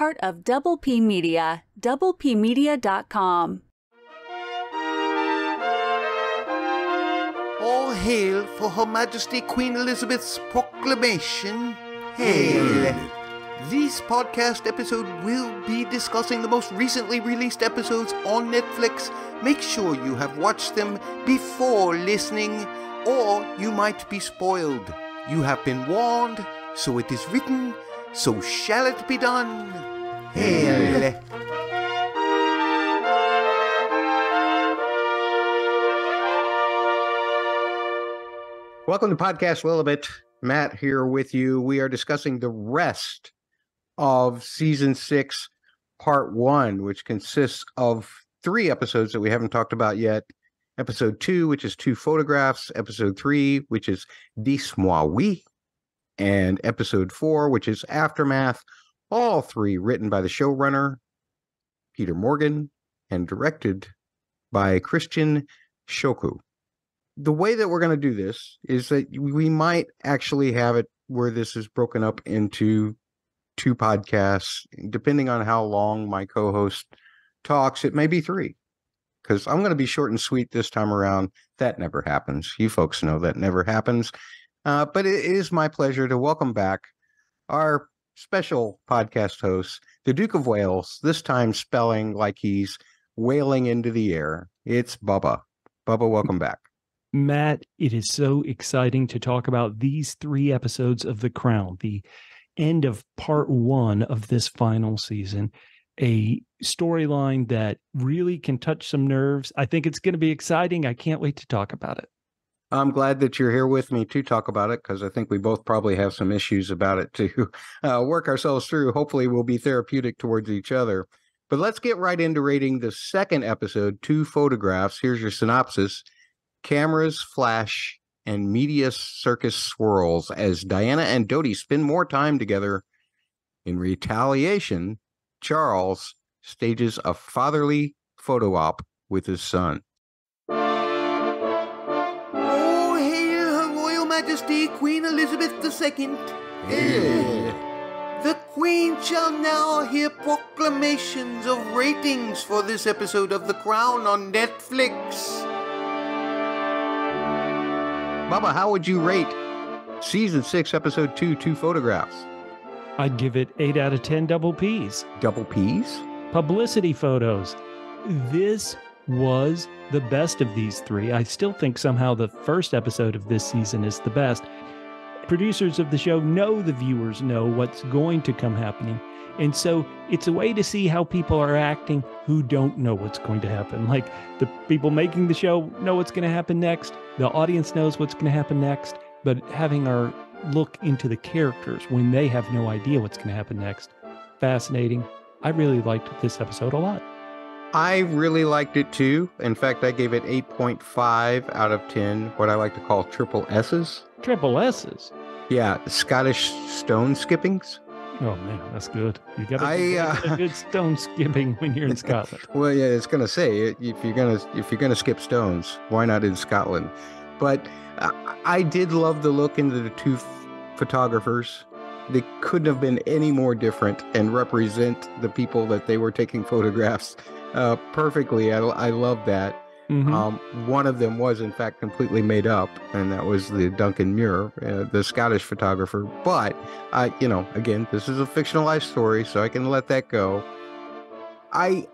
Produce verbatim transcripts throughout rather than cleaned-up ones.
part of Double P Media, double p media dot com. All hail for Her Majesty Queen Elizabeth's proclamation. Hail. This podcast episode will be discussing the most recently released episodes on Netflix. Make sure you have watched them before listening, or you might be spoiled. You have been warned, so it is written, so shall it be done. Hail. Welcome to Podcast Lilibet. Matt here with you. We are discussing the rest of Season six, Part one, which consists of three episodes that we haven't talked about yet. Episode two, which is Two Photographs. Episode three, which is Dis-moi oui. And Episode four, which is Aftermath. All three written by the showrunner, Peter Morgan, and directed by Christian Shoku. The way that we're going to do this is that we might actually have it where this is broken up into two podcasts. Depending on how long my co-host talks, it may be three, because I'm going to be short and sweet this time around. That never happens. You folks know that never happens. Uh, but it is my pleasure to welcome back our special podcast host, the Duke of Wales, this time spelling like he's wailing into the air. It's Bubba. Bubba, welcome back. Matt, it is so exciting to talk about these three episodes of The Crown, the end of part one of this final season, a storyline that really can touch some nerves. I think it's going to be exciting. I can't wait to talk about it. I'm glad that you're here with me to talk about it, because I think we both probably have some issues about it to uh, work ourselves through. Hopefully we'll be therapeutic towards each other. But let's get right into rating the second episode, Two Photographs. Here's your synopsis. Cameras flash and media circus swirls as Diana and Dodi spend more time together. In retaliation, Charles stages a fatherly photo op with his son. Oh, hail Her Royal Majesty Queen Elizabeth the Second. Hail. The Queen shall now hear proclamations of ratings for this episode of The Crown on Netflix. Bubba, how would you rate Season six, Episode two, Two Photographs? I'd give it eight out of ten double Ps. Double Ps? Publicity photos. This was the best of these three. I still think somehow the first episode of this season is the best. Producers of the show know the viewers know what's going to come happening. And so it's a way to see how people are acting who don't know what's going to happen. Like, the people making the show know what's going to happen next. The audience knows what's going to happen next. But having our look into the characters when they have no idea what's going to happen next, fascinating. I really liked this episode a lot. I really liked it too. In fact, I gave it eight point five out of ten, what I like to call triple S's. Triple S's? Yeah, Scottish stone skippings. Oh, man, that's good. You got to uh, good stone skipping when you're in Scotland. Well, yeah, it's going to say, if you're going to if you're going to skip stones, why not in Scotland? But I, I did love the look into the two photographers. They couldn't have been any more different and represent the people that they were taking photographs uh, perfectly. I, I love that. Mm-hmm. Um, one of them was, in fact, completely made up, and that was the Duncan Muir, uh, the Scottish photographer. But, uh, you know, again, this is a fictionalized story, so I can let that go. I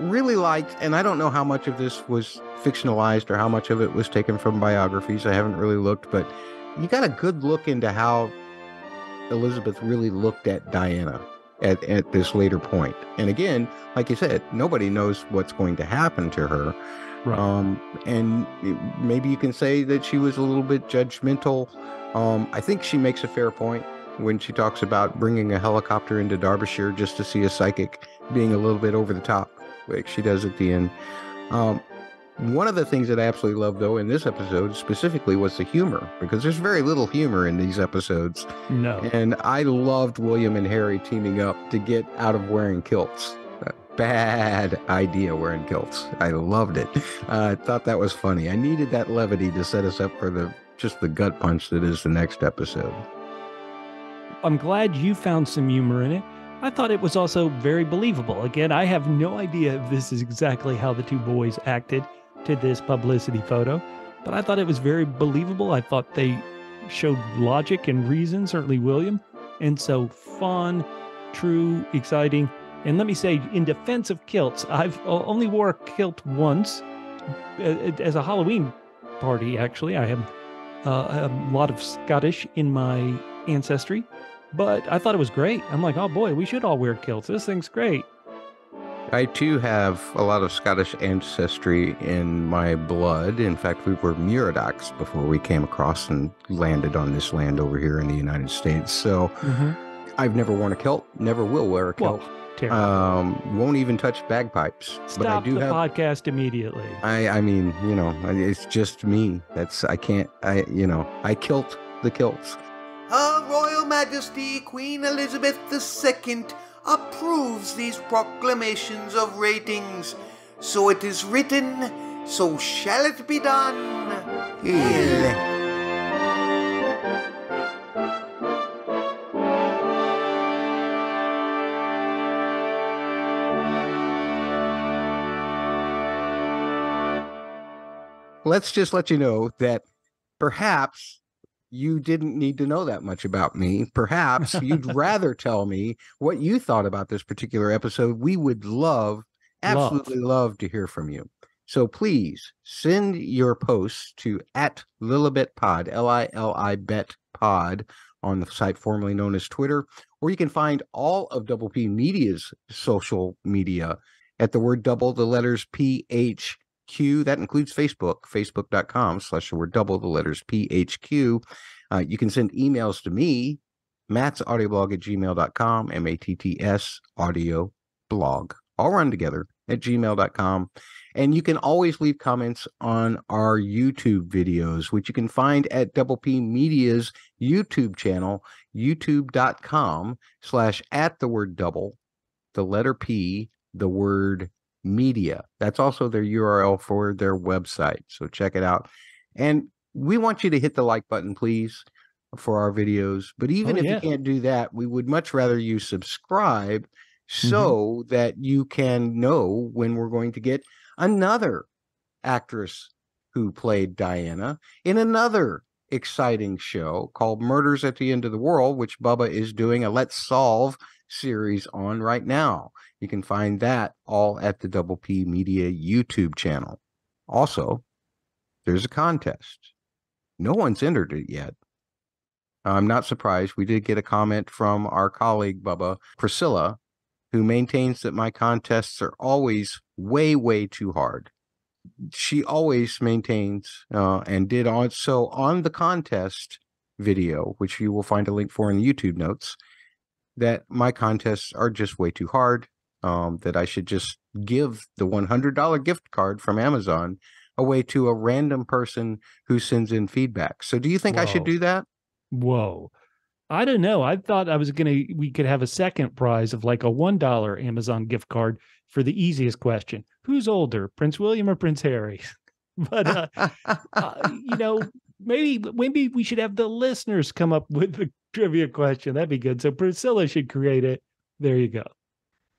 really liked, and I don't know how much of this was fictionalized or how much of it was taken from biographies. I haven't really looked, but you got a good look into how Elizabeth really looked at Diana at, at this later point. And again, like you said, nobody knows what's going to happen to her. Right. Um, and maybe you can say that she was a little bit judgmental. Um, I think she makes a fair point when she talks about bringing a helicopter into Derbyshire just to see a psychic, being a little bit over the top, like she does at the end. Um, one of the things that I absolutely love, though, in this episode specifically was the humor, because there's very little humor in these episodes. No. And I loved William and Harry teaming up to get out of wearing kilts. Bad idea wearing kilts. I loved it. Uh, I thought that was funny. I needed that levity to set us up for the just the gut punch that is the next episode. I'm glad you found some humor in it. I thought it was also very believable. Again, I have no idea if this is exactly how the two boys acted to this publicity photo, but I thought it was very believable. I thought they showed logic and reason, certainly William. And so fun, true, exciting. And let me say, in defense of kilts, I've only wore a kilt once as a Halloween party, actually. I have uh, a lot of Scottish in my ancestry, but I thought it was great. I'm like, oh boy, we should all wear kilts. This thing's great. I too have a lot of Scottish ancestry in my blood. In fact, we were Murdochs before we came across and landed on this land over here in the United States. So mm-hmm. I've never worn a kilt, never will wear a kilt. Well, um, won't even touch bagpipes. Stop but I do the have, podcast immediately. I, I mean, you know, it's just me. That's, I can't, I, you know, I kilt the kilts. Her Royal Majesty Queen Elizabeth the Second approves these proclamations of ratings. So it is written, so shall it be done. Hail. Let's just let you know that perhaps you didn't need to know that much about me. Perhaps you'd rather tell me what you thought about this particular episode. We would love, absolutely love, love to hear from you. So please send your posts to at Lilibet Pod, L I L I bet Pod, on the site formerly known as Twitter, or you can find all of Double P Media's social media at the word double, the letters P H. Q. That includes Facebook, facebook.com slash the word double, the letters P H Q. Uh, you can send emails to me, mattsaudioblog at gmail dot com, M A T T S audio blog, all run together at gmail dot com. And you can always leave comments on our YouTube videos, which you can find at Double P Media's YouTube channel, youtube.com slash at the word double, the letter P, the word media. That's also their U R L for their website, so check it out. And we want you to hit the like button, please, for our videos. But even oh, if yeah. you can't do that, we would much rather you subscribe so mm-hmm. that you can know when we're going to get another actress who played Diana in another exciting show called Murders at the End of the World, which Bubba is doing a Let's Solve series on right now. You can find that all at the Double P Media YouTube channel. Also, there's a contest. No one's entered it yet. I'm not surprised. We did get a comment from our colleague, Bubba, Priscilla, who maintains that my contests are always way, way too hard. She always maintains uh, and did also on the contest video, which you will find a link for in the YouTube notes, that my contests are just way too hard, um, that I should just give the one hundred dollar gift card from Amazon away to a random person who sends in feedback. So do you think Whoa. I should do that? Whoa. I don't know. I thought I was going to, we could have a second prize of like a one dollar Amazon gift card for the easiest question. Who's older, Prince William or Prince Harry? But, uh, uh, you know, maybe, maybe we should have the listeners come up with the trivia question. That'd be good. So Priscilla should create it. There you go.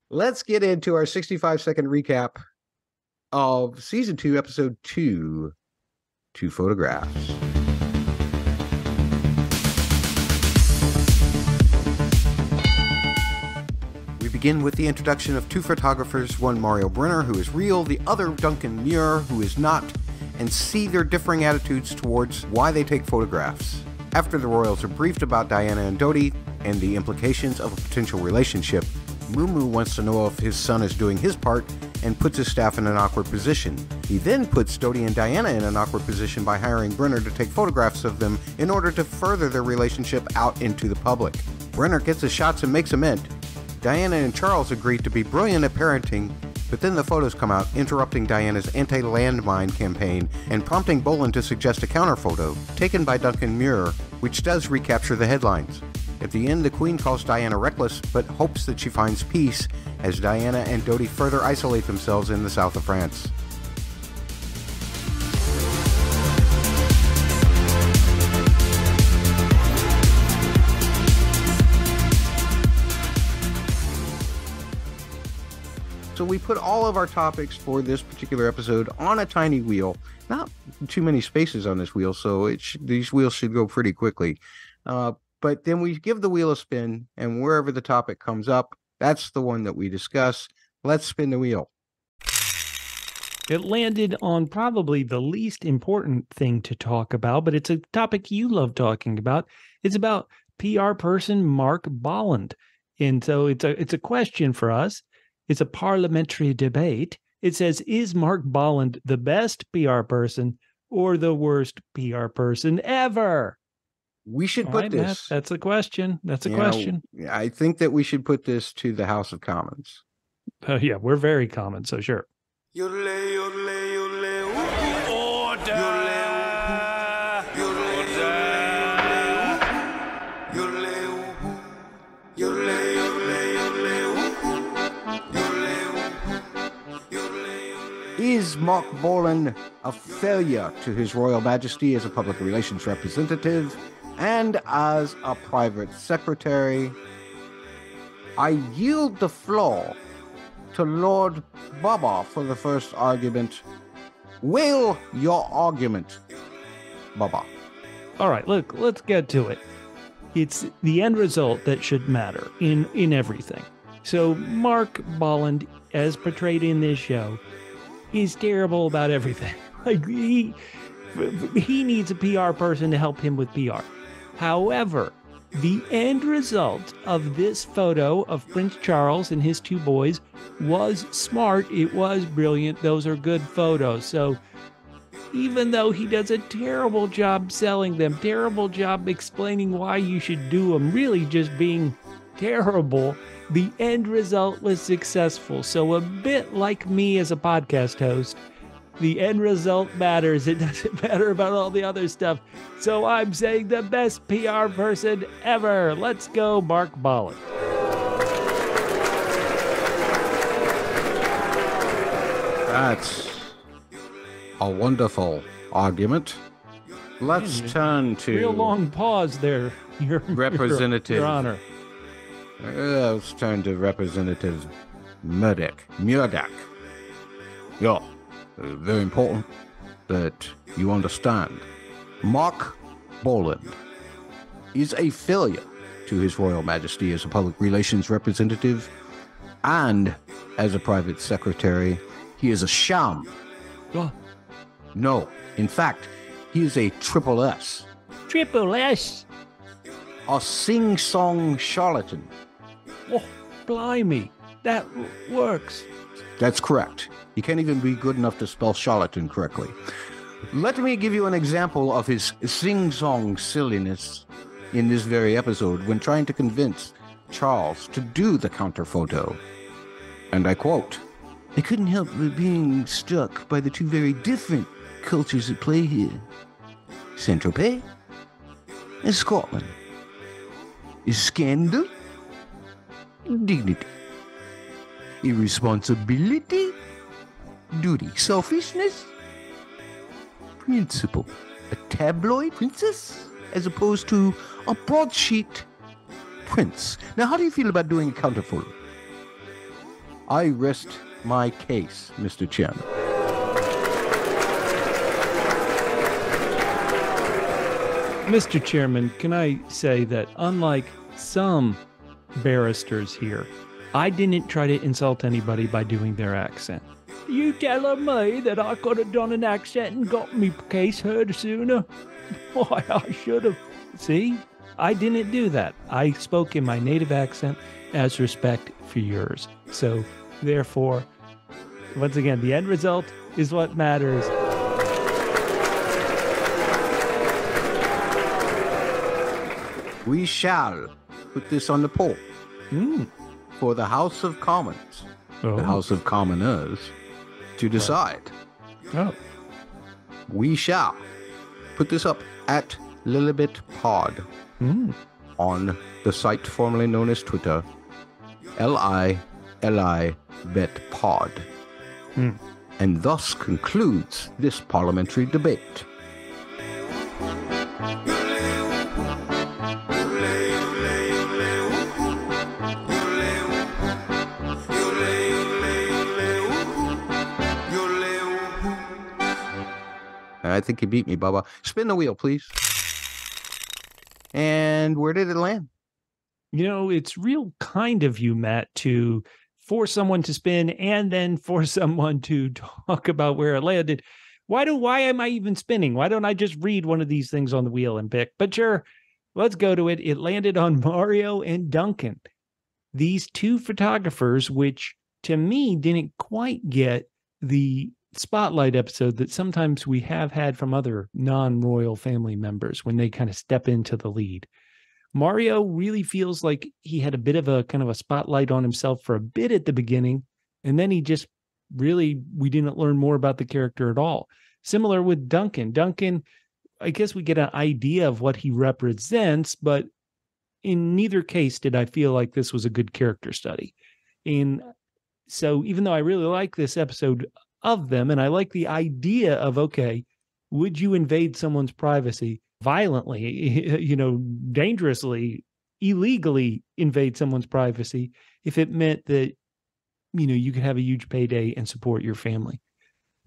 Let's get into our sixty-five second recap of season two, episode two, Two Photographs. We begin with the introduction of two photographers, one Mario Brenna, who is real, the other Duncan Muir, who is not, and see their differing attitudes towards why they take photographs. After the royals are briefed about Diana and Dodi and the implications of a potential relationship, Mumu wants to know if his son is doing his part and puts his staff in an awkward position. He then puts Dodi and Diana in an awkward position by hiring Brenna to take photographs of them in order to further their relationship out into the public. Brenna gets his shots and makes a mint. Diana and Charles agree to be brilliant at parenting, but then the photos come out, interrupting Diana's anti-landmine campaign and prompting Bolland to suggest a counter-photo, taken by Duncan Muir, which does recapture the headlines. At the end, the Queen calls Diana reckless, but hopes that she finds peace, as Diana and Dodi further isolate themselves in the south of France. So we put all of our topics for this particular episode on a tiny wheel. Not too many spaces on this wheel, so it sh- these wheels should go pretty quickly. Uh, but then we give the wheel a spin, and wherever the topic comes up, that's the one that we discuss. Let's spin the wheel. It landed on probably the least important thing to talk about, but it's a topic you love talking about. It's about P R person Mark Bolland. And so it's a it's a question for us. It's a parliamentary debate. It says, is Mark Bolland the best P R person or the worst P R person ever? We should put this. That's a question. That's a question. I think that we should put this to the House of Commons. Uh, yeah, we're very common, so sure. Yule, yule, yule, order. Is Mark Bolland a failure to His Royal Majesty as a public relations representative and as a private secretary? I yield the floor to Lord Bubba for the first argument. Will your argument, Bubba? All right, look, let's get to it. It's the end result that should matter in, in everything. So Mark Bolland, as portrayed in this show, is terrible about everything. Like he, he needs a P R person to help him with P R. However, the end result of this photo of Prince Charles and his two boys was smart. It was brilliant. Those are good photos. So even though he does a terrible job selling them, terrible job explaining why you should do them, really just being terrible, the end result was successful. So a bit like me as a podcast host, the end result matters. It doesn't matter about all the other stuff. So I'm saying the best P R person ever. Let's go, Mark Bolland. That's a wonderful argument. Let's mm, turn to... Real long pause there, Your, Representative. Your, your Honor. Uh, let's turn to Representative Murdoch. Murdoch. Yeah. Uh, very important that you understand Mark Bolland is a failure to His Royal Majesty as a public relations representative and as a private secretary. He is a sham. Oh. No, in fact, he is a triple S. Triple S? A sing-song charlatan. Oh, blimey, that w- works. That's correct. You can't even be good enough to spell charlatan correctly. Let me give you an example of his sing-song silliness in this very episode when trying to convince Charles to do the counterphoto. And I quote, "I couldn't help but being struck by the two very different cultures at play here. Saint-Tropez and Scotland. Is scandal, dignity. Irresponsibility, duty, selfishness, principle. A tabloid princess as opposed to a broadsheet prince." Now, how do you feel about doing a counterphoto? I rest my case, Mister Chairman. Mister Chairman, can I say that unlike some barristers here, I didn't try to insult anybody by doing their accent. You telling me that I could have done an accent and got me case heard sooner? Why, I should have. See, I didn't do that. I spoke in my native accent as respect for yours. So, therefore, once again, the end result is what matters. We shall put this on the poll. Hmm. For the House of Commons, oh. the House of Commoners, to decide. Right. Oh. We shall put this up at Lilibet Pod mm. on the site formerly known as Twitter, L I L I Bet Pod. Mm. And thus concludes this parliamentary debate. I think you beat me, Bubba. Spin the wheel, please. And where did it land? You know, it's real kind of you, Matt, to force someone to spin and then force someone to talk about where it landed. Why do why am I even spinning? Why don't I just read one of these things on the wheel and pick? But sure, let's go to it. It landed on Mario and Duncan, these two photographers, which to me didn't quite get the spotlight episode that sometimes we have had from other non-royal family members when they kind of step into the lead. Mario really feels like he had a bit of a kind of a spotlight on himself for a bit at the beginning, and then he just really, we didn't learn more about the character at all. Similar with Duncan. Duncan, I guess we get an idea of what he represents, but in neither case did I feel like this was a good character study. And so even though I really like this episode of them, and I like the idea of, okay, would you invade someone's privacy violently, you know, dangerously, illegally invade someone's privacy if it meant that, you know, you could have a huge payday and support your family,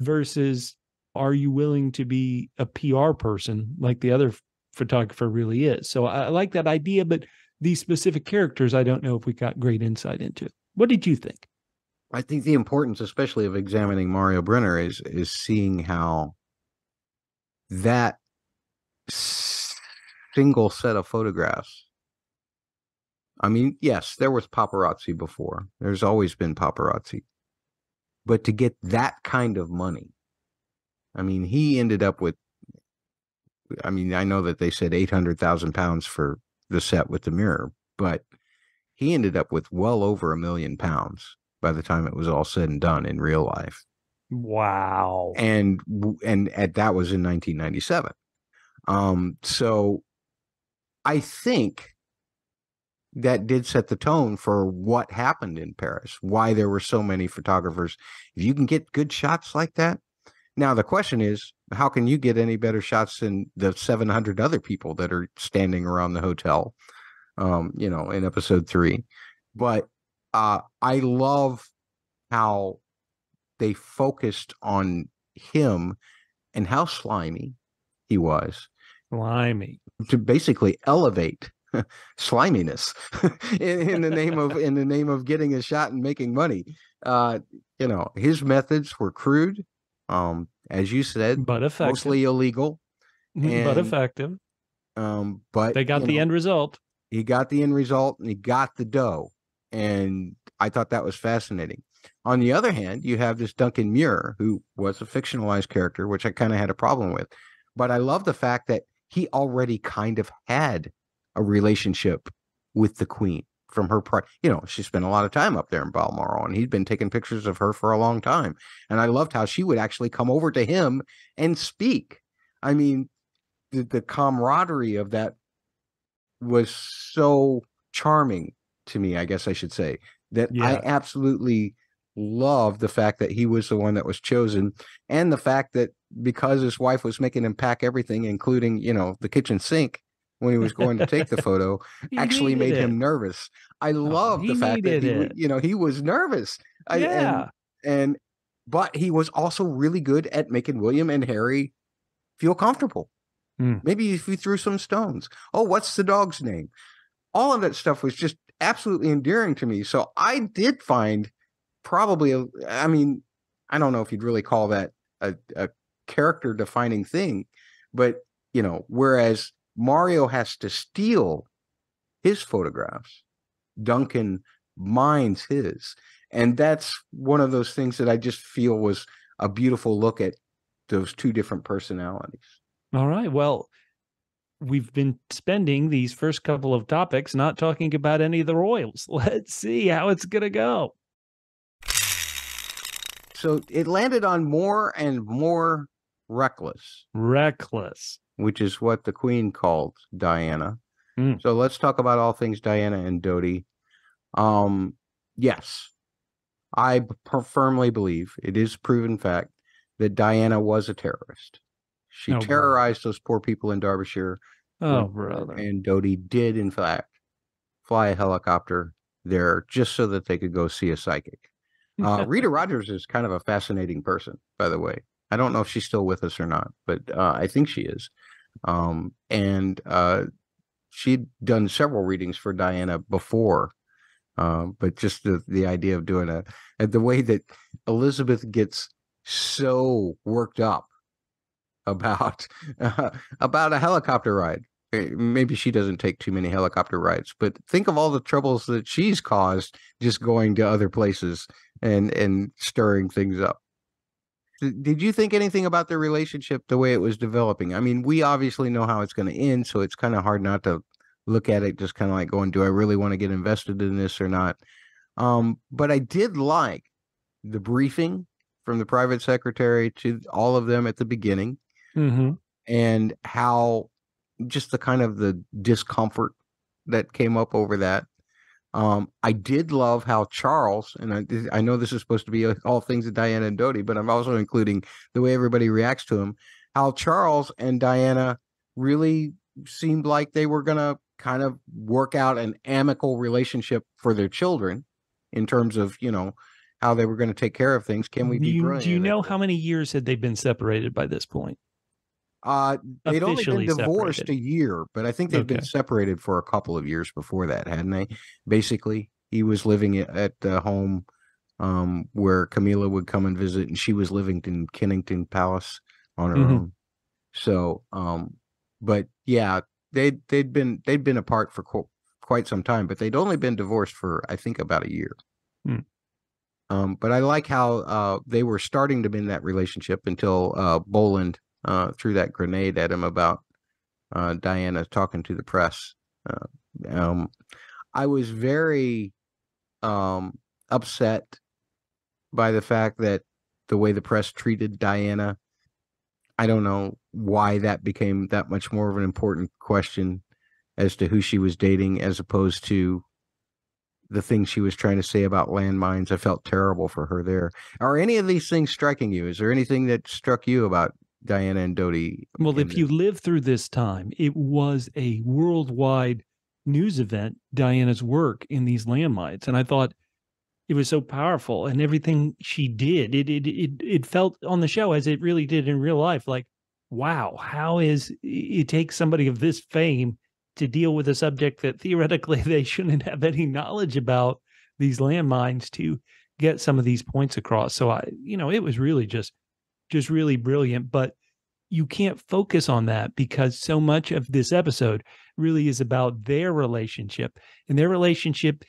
versus are you willing to be a P R person like the other photographer really is? So I like that idea, but these specific characters, I don't know if we got great insight into. What did you think? I think the importance, especially of examining Mario Brenner, is is seeing how that single set of photographs. I mean, yes, there was paparazzi before. There's always been paparazzi. But to get that kind of money, I mean, he ended up with, I mean, I know that they said eight hundred thousand pounds for the set with the mirror, but he ended up with well over a million pounds by the time it was all said and done in real life. Wow. And, and at, that was in nineteen ninety-seven. Um, so I think that did set the tone for what happened in Paris, why there were so many photographers. If you can get good shots like that. Now, the question is, how can you get any better shots than the seven hundred other people that are standing around the hotel, um, you know, in episode three? But uh, I love how they focused on him and how slimy he was. Slimy. To basically elevate sliminess in, in the name of in the name of getting a shot and making money. Uh, you know, his methods were crude, um, as you said, but effective. Mostly illegal, and, but effective. Um, but they got the know, end result. He got the end result, and he got the dough. And I thought that was fascinating. On the other hand, you have this Duncan Muir, who was a fictionalized character, which I kind of had a problem with. But I love the fact that he already kind of had a relationship with the Queen from her, you know, she spent a lot of time up there in Balmoral, and he'd been taking pictures of her for a long time. And I loved how she would actually come over to him and speak. I mean, the, the camaraderie of that was so charming to me, I guess I should say, that yeah. I absolutely loved the fact that he was the one that was chosen, and the fact that because his wife was making him pack everything, including, you know, the kitchen sink when he was going to take the photo, actually made it. him nervous. I love oh, the fact that, he, you know, he was nervous. Yeah. I, and, and, but he was also really good at making William and Harry feel comfortable. Mm. Maybe if you threw some stones, oh, what's the dog's name? All of that stuff was just absolutely endearing to me. So I did find probably, a, I mean, I don't know if you'd really call that a, a character defining thing, but you know, whereas Mario has to steal his photographs, Duncan mines his, and that's one of those things that I just feel was a beautiful look at those two different personalities. All right, well, we've been spending these first couple of topics not talking about any of the royals. Let's see how it's gonna go. So it landed on more and more reckless. Reckless. Which is what the Queen called Diana. Mm. So let's talk about all things Diana and Dodi. Um, yes, I firmly believe, it is proven fact, that Diana was a terrorist. She oh, terrorized brother. those poor people in Derbyshire. Oh, and, brother. And Dodi did, in fact, fly a helicopter there just so that they could go see a psychic. Uh, Rita Rogers is kind of a fascinating person, by the way. I don't know if she's still with us or not, but uh, I think she is. Um, and uh, she'd done several readings for Diana before, uh, but just the, the idea of doing a, and the way that Elizabeth gets so worked up about uh, about a helicopter ride. Maybe she doesn't take too many helicopter rides, but think of all the troubles that she's caused just going to other places and, and stirring things up. Did you think anything about their relationship, the way it was developing? I mean, we obviously know how it's going to end, so it's kind of hard not to look at it just kind of like going, do I really want to get invested in this or not? Um, but I did like the briefing from the private secretary to all of them at the beginning, mm-hmm. and how just the kind of the discomfort that came up over that. Um, I did love how Charles, and I, I know this is supposed to be all things of Diana and Dodi, but I'm also including the way everybody reacts to him, how Charles and Diana really seemed like they were going to kind of work out an amicable relationship for their children in terms of, you know, how they were going to take care of things. Can we be you, brilliant? Do you know how many years had they been separated by this point? Uh, they'd only been divorced separated. a year, but I think they've okay. been separated for a couple of years before that, hadn't they? Basically, he was living at the home um, where Camilla would come and visit, and she was living in Kensington Palace on her mm-hmm. own. So, um, but yeah, they they'd been they'd been apart for co quite some time, but they'd only been divorced for I think about a year. Mm. Um, but I like how uh, they were starting to mend that relationship until uh, Bolland. Uh, threw that grenade at him about uh, Diana talking to the press. Uh, um, I was very um, upset by the fact that the way the press treated Diana. I don't know why that became that much more of an important question as to who she was dating, as opposed to the things she was trying to say about landmines. I felt terrible for her there. Are any of these things striking you? Is there anything that struck you about Diana and Dodi? Well, if you live through this time, it was a worldwide news event, Diana's work in these landmines. And I thought it was so powerful, and everything she did, it, it, it, it felt on the show as it really did in real life. Like, wow, how is it takes somebody of this fame to deal with a subject that theoretically they shouldn't have any knowledge about, these landmines, to get some of these points across. So I, you know, it was really just just really brilliant, but you can't focus on that because so much of this episode really is about their relationship, and their relationship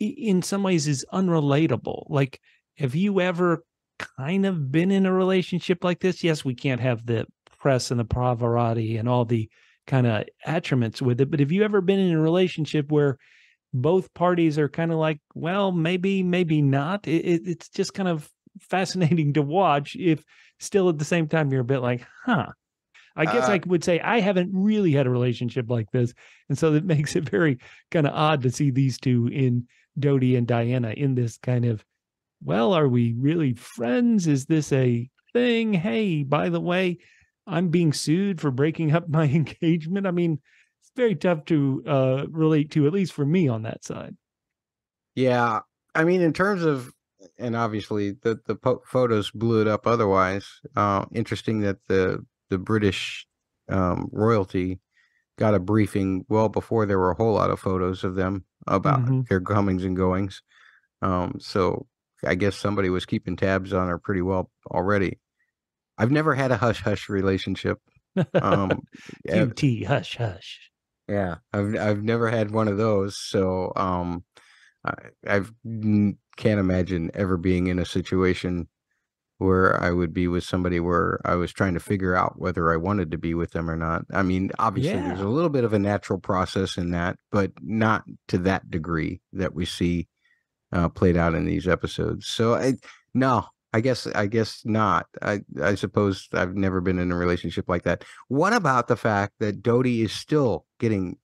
in some ways is unrelatable. Like, have you ever kind of been in a relationship like this? Yes, we can't have the press and the Pravarati and all the kind of attributes with it, but have you ever been in a relationship where both parties are kind of like, well, maybe, maybe not? It, it, it's just kind of fascinating to watch, if still at the same time you're a bit like, huh. I guess uh, I would say I haven't really had a relationship like this, and so that makes it very kind of odd to see these two, in Dodi and Diana, in this kind of, well, are we really friends? Is this a thing? Hey, by the way, I'm being sued for breaking up my engagement. I mean, it's very tough to uh relate to, at least for me, on that side. Yeah, I mean, in terms of, and obviously the the photos blew it up otherwise. Uh, interesting that the the British um, royalty got a briefing well before there were a whole lot of photos of them about mm-hmm. their comings and goings. Um, so I guess somebody was keeping tabs on her pretty well already. I've never had a hush-hush relationship. Um, Q T, hush-hush. Yeah, I've, I've never had one of those. So um, I, I've... can't imagine ever being in a situation where I would be with somebody where I was trying to figure out whether I wanted to be with them or not. I mean, obviously yeah. there's a little bit of a natural process in that, but not to that degree that we see uh, played out in these episodes. So I, no, I guess, I guess not. I, I suppose I've never been in a relationship like that. What about the fact that Dodi is still getting,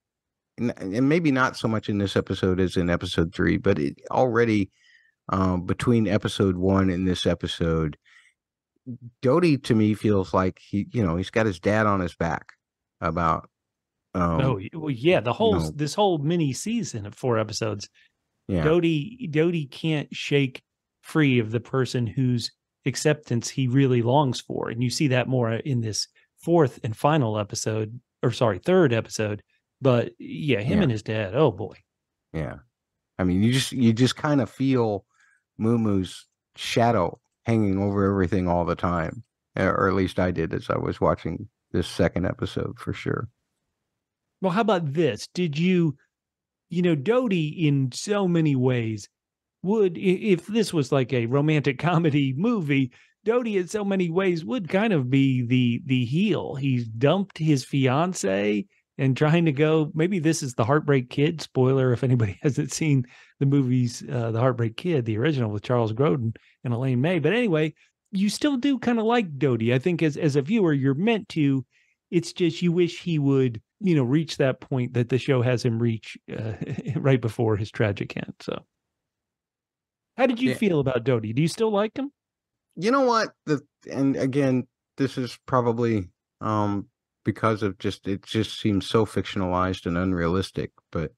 and maybe not so much in this episode as in episode three, but it already, Um, between episode one and this episode, Dodi to me feels like he, you know, he's got his dad on his back about. Um, oh well, yeah, the whole you know, this whole mini season of four episodes, yeah. Dodi Dodi can't shake free of the person who's acceptance he really longs for. And you see that more in this fourth and final episode, or sorry, third episode. But yeah, him yeah. and his dad. Oh boy. Yeah. I mean, you just, you just kind of feel Mumu's shadow hanging over everything all the time. Or at least I did as I was watching this second episode for sure. Well, how about this? Did you, you know, Dodi in so many ways would, if this was like a romantic comedy movie, Dodi in so many ways would kind of be the, the heel. He's dumped his fiance and trying to go, maybe this is The Heartbreak Kid. Spoiler, if anybody hasn't seen the movies, uh, The Heartbreak Kid, the original with Charles Grodin and Elaine May. But anyway, you still do kind of like Dodi. I think as, as a viewer, you're meant to. It's just you wish he would, you know, reach that point that the show has him reach uh, right before his tragic end. So how did you yeah. feel about Dodi? Do you still like him? You know what? The, and again, this is probably um, because of just, it just seems so fictionalized and unrealistic, but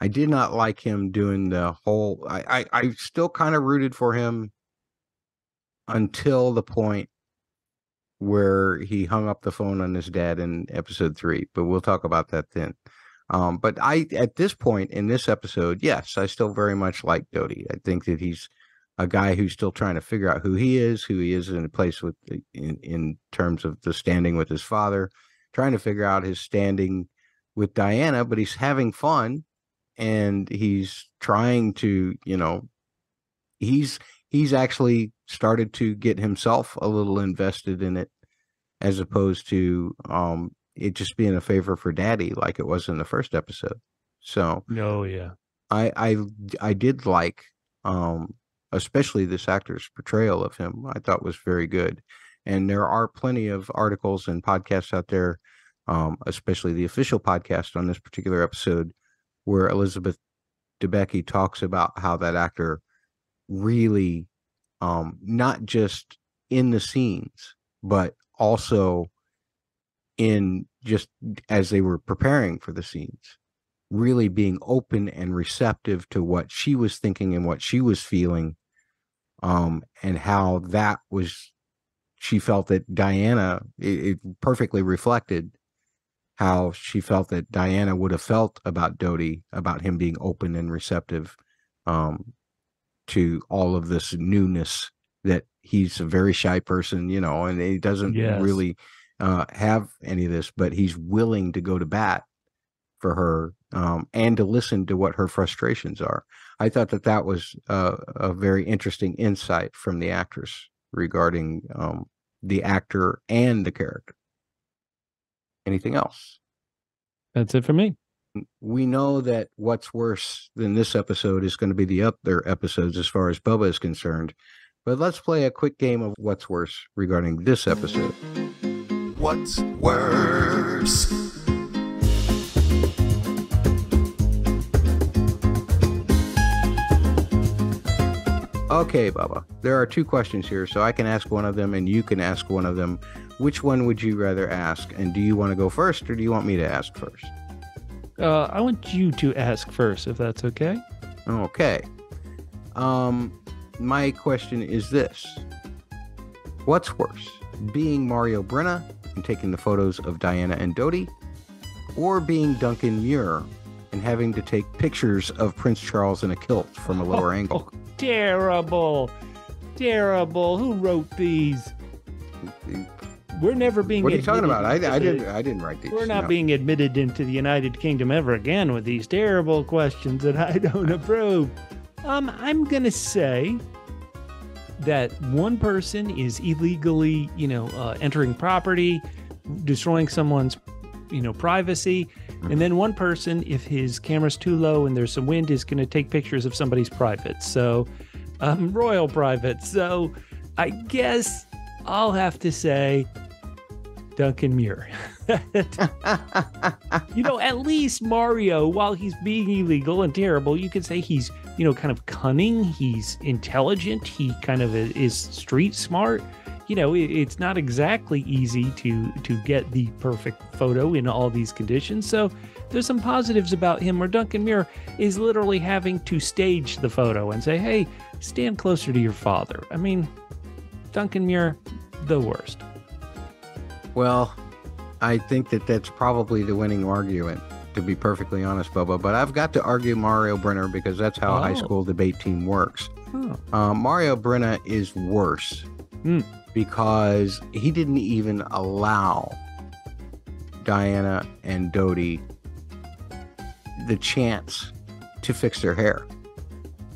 I did not like him doing the whole, I, I, I still kind of rooted for him until the point where he hung up the phone on his dad in episode three, but we'll talk about that then. Um, but I, at this point in this episode, yes, I still very much like Dodi. I think that he's a guy who's still trying to figure out who he is, who he is in a place with, in, in terms of the standing with his father, trying to figure out his standing with Diana, but he's having fun and he's trying to, you know, he's, he's actually started to get himself a little invested in it as opposed to, um, it just being a favor for daddy, like it was in the first episode. So no, yeah, I, I, I did like, um, especially this actor's portrayal of him, I thought was very good. And there are plenty of articles and podcasts out there, um, especially the official podcast on this particular episode, where Elizabeth Debicki talks about how that actor really, um, not just in the scenes, but also in just as they were preparing for the scenes, really being open and receptive to what she was thinking and what she was feeling, um, and how that was, she felt that Diana, it, it perfectly reflected how she felt that Diana would have felt about Dodi, about him being open and receptive, um, to all of this newness, that he's a very shy person, you know, and he doesn't yes. really uh, have any of this, but he's willing to go to bat for her, um, and to listen to what her frustrations are. I thought that that was uh, a very interesting insight from the actress regarding um, the actor and the character. Anything else? That's it for me. We know that what's worse than this episode is going to be the other episodes as far as Bubba is concerned, but let's play a quick game of what's worse regarding this episode. What's worse? Okay, Bubba, there are two questions here, so I can ask one of them and you can ask one of them. Which one would you rather ask? And do you want to go first or do you want me to ask first? Uh, I want you to ask first, if that's okay. Okay. Um, my question is this. What's worse, being Mario Brenna and taking the photos of Diana and Dodi, or being Duncan Muir and having to take pictures of Prince Charles in a kilt from a lower oh, angle? Terrible. Terrible. Who wrote these? We're never being. What are you talking about? I, I didn't. I didn't write these. We're not no. being admitted into the United Kingdom ever again with these terrible questions that I don't approve. Um, I'm gonna say that one person is illegally, you know, uh, entering property, destroying someone's, you know, privacy, mm-hmm. and then one person, if his camera's too low and there's some wind, is gonna take pictures of somebody's private. So, um, royal private. So, I guess I'll have to say Duncan Muir. You know, at least Mario, while he's being illegal and terrible, you could say he's, you know, kind of cunning, he's intelligent, he kind of is street smart. You know, it's not exactly easy to to get the perfect photo in all these conditions, so there's some positives about him, where Duncan Muir is literally having to stage the photo and say, hey, stand closer to your father. I mean, Duncan Muir the worst? Well, I think that that's probably the winning argument, to be perfectly honest, Bubba. But I've got to argue Mario Brenna because that's how oh. a high school debate team works. Huh. Uh, Mario Brenna is worse mm. because he didn't even allow Diana and Dodi the chance to fix their hair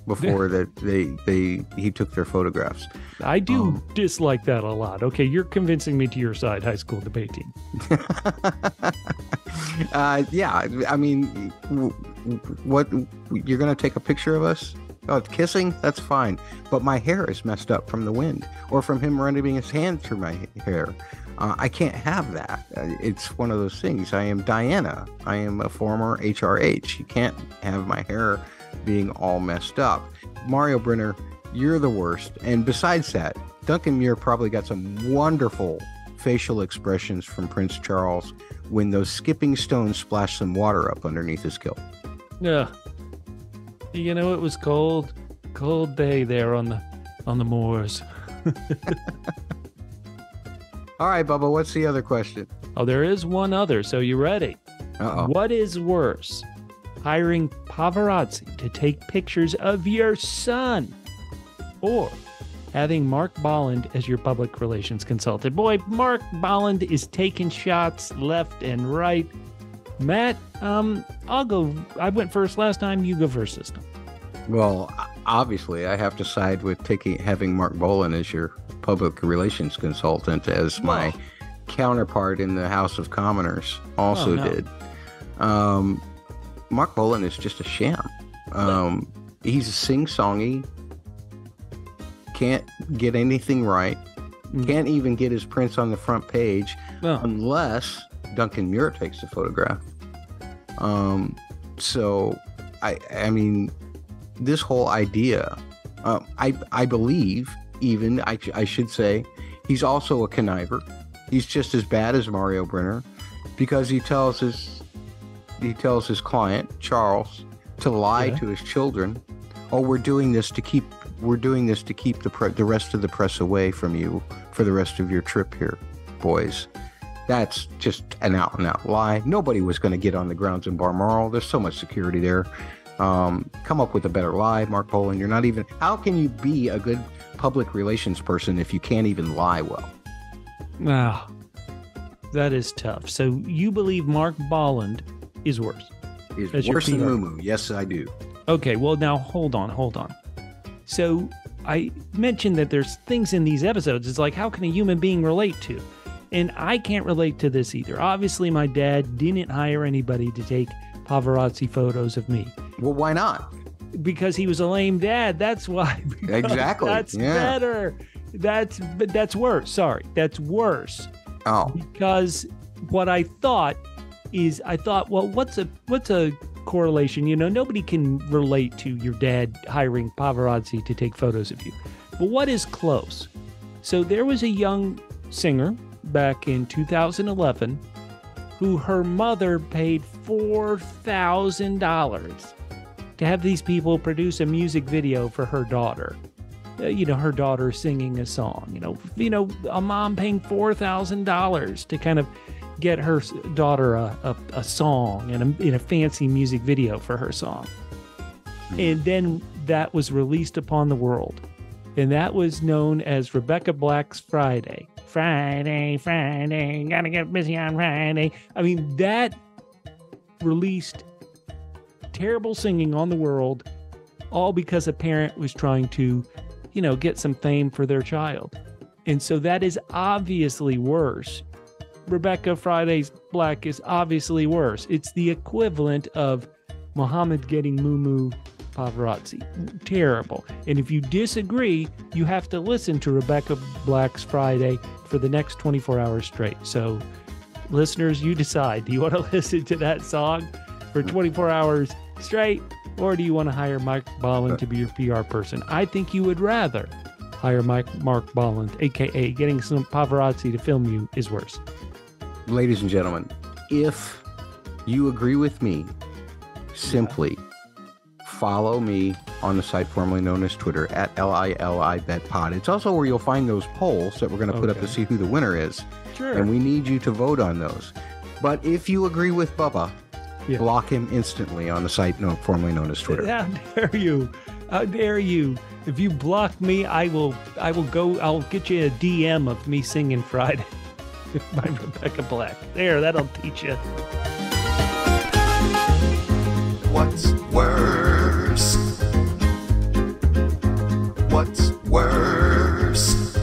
before that they, they he took their photographs. I do um, dislike that a lot. Okay, you're convincing me to your side, high school debate team. uh, yeah, I mean, what, you're going to take a picture of us? Oh, it's kissing? That's fine. But my hair is messed up from the wind or from him running his hand through my hair. Uh, I can't have that. It's one of those things. I am Diana. I am a former H R H. You can't have my hair being all messed up. Mario Brenner, you're the worst. And besides that, Duncan Muir probably got some wonderful facial expressions from Prince Charles when those skipping stones splashed some water up underneath his kilt. Yeah. You know, it was cold, cold day there on the on the moors. All right, Bubba, what's the other question? Oh, there is one other, so you ready? Uh-oh. What is worse, hiring paparazzi to take pictures of your son or having Mark Bolland as your public relations consultant? Boy, Mark Bolland is taking shots left and right. Matt, um, I'll go. I went first last time. You go first this time. Well, obviously, I have to side with taking having Mark Bolland as your public relations consultant, as wow. my counterpart in the House of Commoners also oh, no. did. Um, Mark Bolland is just a sham. Um, he's a sing-songy, can't get anything right, mm. can't even get his prints on the front page oh. unless Duncan Muir takes the photograph. Um, so, I I mean, this whole idea, uh, I I believe even, I, I should say, he's also a conniver. He's just as bad as Mario Brenner because he tells his, he tells his client, Charles, to lie yeah. to his children. Oh, we're doing this to keep, we're doing this to keep the, pre the rest of the press away from you for the rest of your trip here, boys. That's just an out-and-out lie. Nobody was going to get on the grounds in Balmoral. There's so much security there. Um, come up with a better lie, Mark Bolland. You're not even... How can you be a good public relations person if you can't even lie well? Wow. That is tough. So you believe Mark Bolland is worse? Is worse than Mumu. Yes, I do. Okay, well, now, hold on, hold on. So I mentioned that there's things in these episodes. It's like, how can a human being relate to? And I can't relate to this either. Obviously, my dad didn't hire anybody to take paparazzi photos of me. Well, why not? Because he was a lame dad. That's why. Exactly. That's yeah. better. That's that's worse. Sorry. That's worse. Oh. Because what I thought is I thought, well, what's a what's a correlation? You know, nobody can relate to your dad hiring paparazzi to take photos of you. But what is close? So there was a young singer back in two thousand eleven who her mother paid four thousand dollars to have these people produce a music video for her daughter. Uh, you know, her daughter singing a song, you know, you know, a mom paying four thousand dollars to kind of get her daughter a, a, a song and a, in a fancy music video for her song. And then that was released upon the world. And that was known as Rebecca Black's Friday. Friday, Friday, gotta get busy on Friday. I mean, that released terrible singing on the world, all because a parent was trying to, you know, get some fame for their child. And so that is obviously worse. Rebecca Friday's Black is obviously worse. It's the equivalent of Mohamed getting Mumu paparazzi. Terrible. And if you disagree, you have to listen to Rebecca Black's Friday for the next twenty-four hours straight. So listeners, you decide, do you want to listen to that song for twenty-four hours straight, or do you want to hire Mike Bolland to be your P R person? I think you would rather hire Mike Mark Bolland, aka getting some paparazzi to film you is worse. Ladies and gentlemen, if you agree with me, simply yeah. follow me on the site formerly known as Twitter at L I L I Bet Pod. It's also where you'll find those polls that we're going to put okay. up to see who the winner is. Sure. And we need you to vote on those. But if you agree with Bubba, yeah. block him instantly on the site no, formerly known as Twitter. How dare you? How dare you? If you block me, I will I will go, I'll get you a D M of me singing Friday by Rebecca Black. There, that'll teach you. What's worse? What's worse?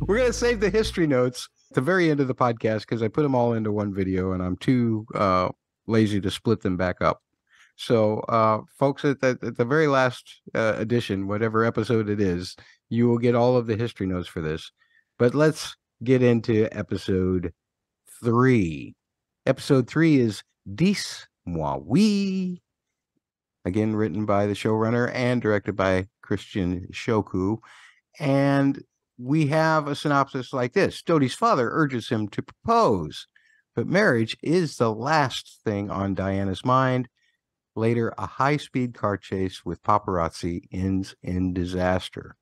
We're going to save the history notes at the very end of the podcast because I put them all into one video and I'm too uh, lazy to split them back up. So, uh, folks, at the, at the very last uh, edition, whatever episode it is, you will get all of the history notes for this. But let's get into episode three. Episode three is Dis-moi oui, again written by the showrunner and directed by Christian Shoku. And we have a synopsis like this. Dodi's father urges him to propose, but marriage is the last thing on Diana's mind. Later, a high-speed car chase with paparazzi ends in disaster.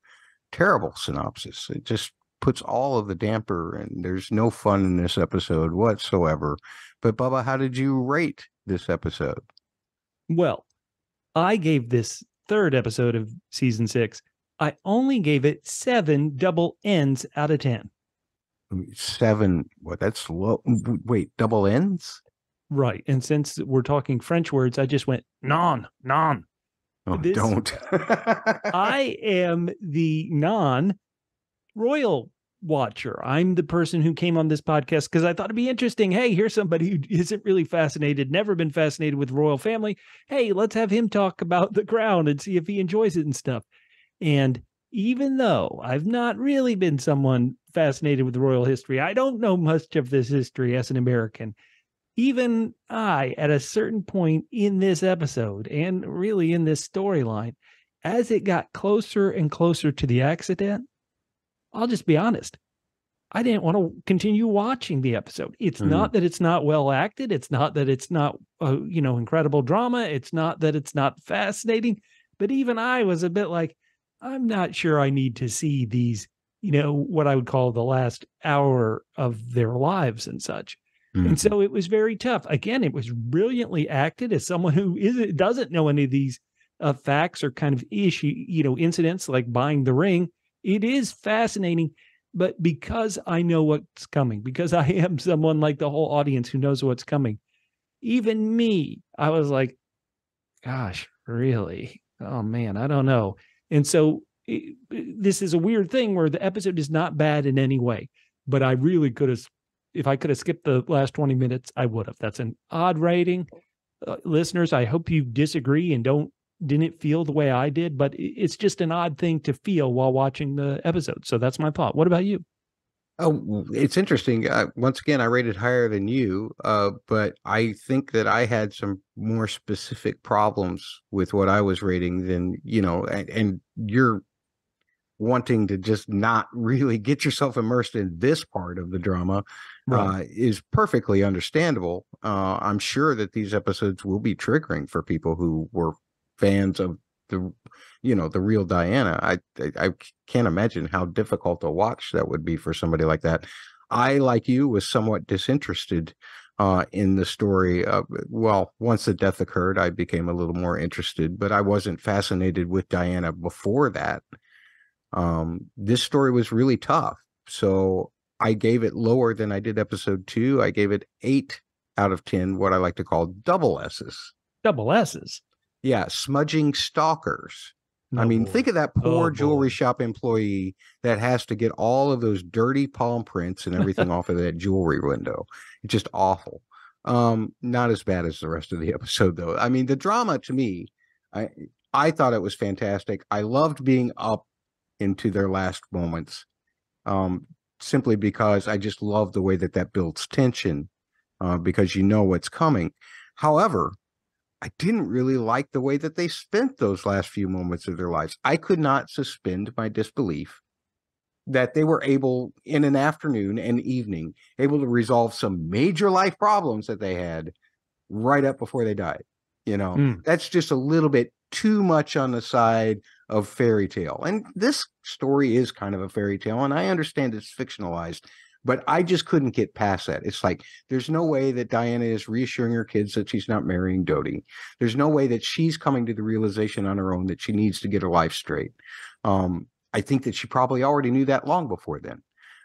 Terrible synopsis. It just puts all of the damper, and there's no fun in this episode whatsoever. But Bubba, how did you rate this episode? Well, I gave this third episode of season six, I only gave it seven double N's out of ten. Seven? What? That's low. Wait, double N's? Right. And since we're talking French words, I just went non, non. Oh, this, don't. I am the non royal watcher. I'm the person who came on this podcast because I thought it'd be interesting. Hey, here's somebody who isn't really fascinated, never been fascinated with royal family. Hey, let's have him talk about the crown and see if he enjoys it and stuff. And even though I've not really been someone fascinated with royal history, I don't know much of this history as an American. Even I, at a certain point in this episode and really in this storyline, as it got closer and closer to the accident, I'll just be honest. I didn't want to continue watching the episode. It's mm-hmm. not that it's not well acted. It's not that it's not, uh, you know, incredible drama. It's not that it's not fascinating. But even I was a bit like, I'm not sure I need to see these, you know, what I would call the last hour of their lives and such. And so it was very tough. Again, it was brilliantly acted. As someone who is, doesn't know any of these uh, facts or kind of issue, you know, incidents like buying the ring, it is fascinating. But because I know what's coming, because I am someone like the whole audience who knows what's coming, even me, I was like, gosh, really? Oh, man, I don't know. And so it, this is a weird thing where the episode is not bad in any way, but I really could have. If I could have skipped the last twenty minutes, I would have. That's an odd rating. Uh, listeners, I hope you disagree and don't didn't feel the way I did, but it's just an odd thing to feel while watching the episode. So that's my plot. What about you? Oh, it's interesting. Uh, once again, I rated higher than you, uh, but I think that I had some more specific problems with what I was rating than, you know, and, and you're wanting to just not really get yourself immersed in this part of the drama. Right. Uh, is perfectly understandable. Uh, I'm sure that these episodes will be triggering for people who were fans of the, you know, the real Diana. I, I, I can't imagine how difficult a watch that would be for somebody like that. I, like you, was somewhat disinterested uh, in the story. Of, well, once the death occurred, I became a little more interested, but I wasn't fascinated with Diana before that. Um, this story was really tough. So I gave it lower than I did episode two. I gave it eight out of ten, what I like to call double S's. Double S's? Yeah, smudging stalkers. No I mean, boy. think of that poor oh, jewelry boy. shop employee that has to get all of those dirty palm prints and everything off of that jewelry window. It's just awful. Um, not as bad as the rest of the episode, though. I mean, the drama to me, I, I thought it was fantastic. I loved being up into their last moments. Um, Simply because I just love the way that that builds tension, uh, because you know what's coming. However, I didn't really like the way that they spent those last few moments of their lives. I could not suspend my disbelief that they were able, in an afternoon and evening, able to resolve some major life problems that they had right up before they died. You know, mm. that's just a little bit too much on the side of fairy tale. And this story is kind of a fairy tale, and I understand it's fictionalized, but I just couldn't get past that. It's like, there's no way that Diana is reassuring her kids that she's not marrying Dodi. There's no way that she's coming to the realization on her own that she needs to get her life straight. Um, I think that she probably already knew that long before then.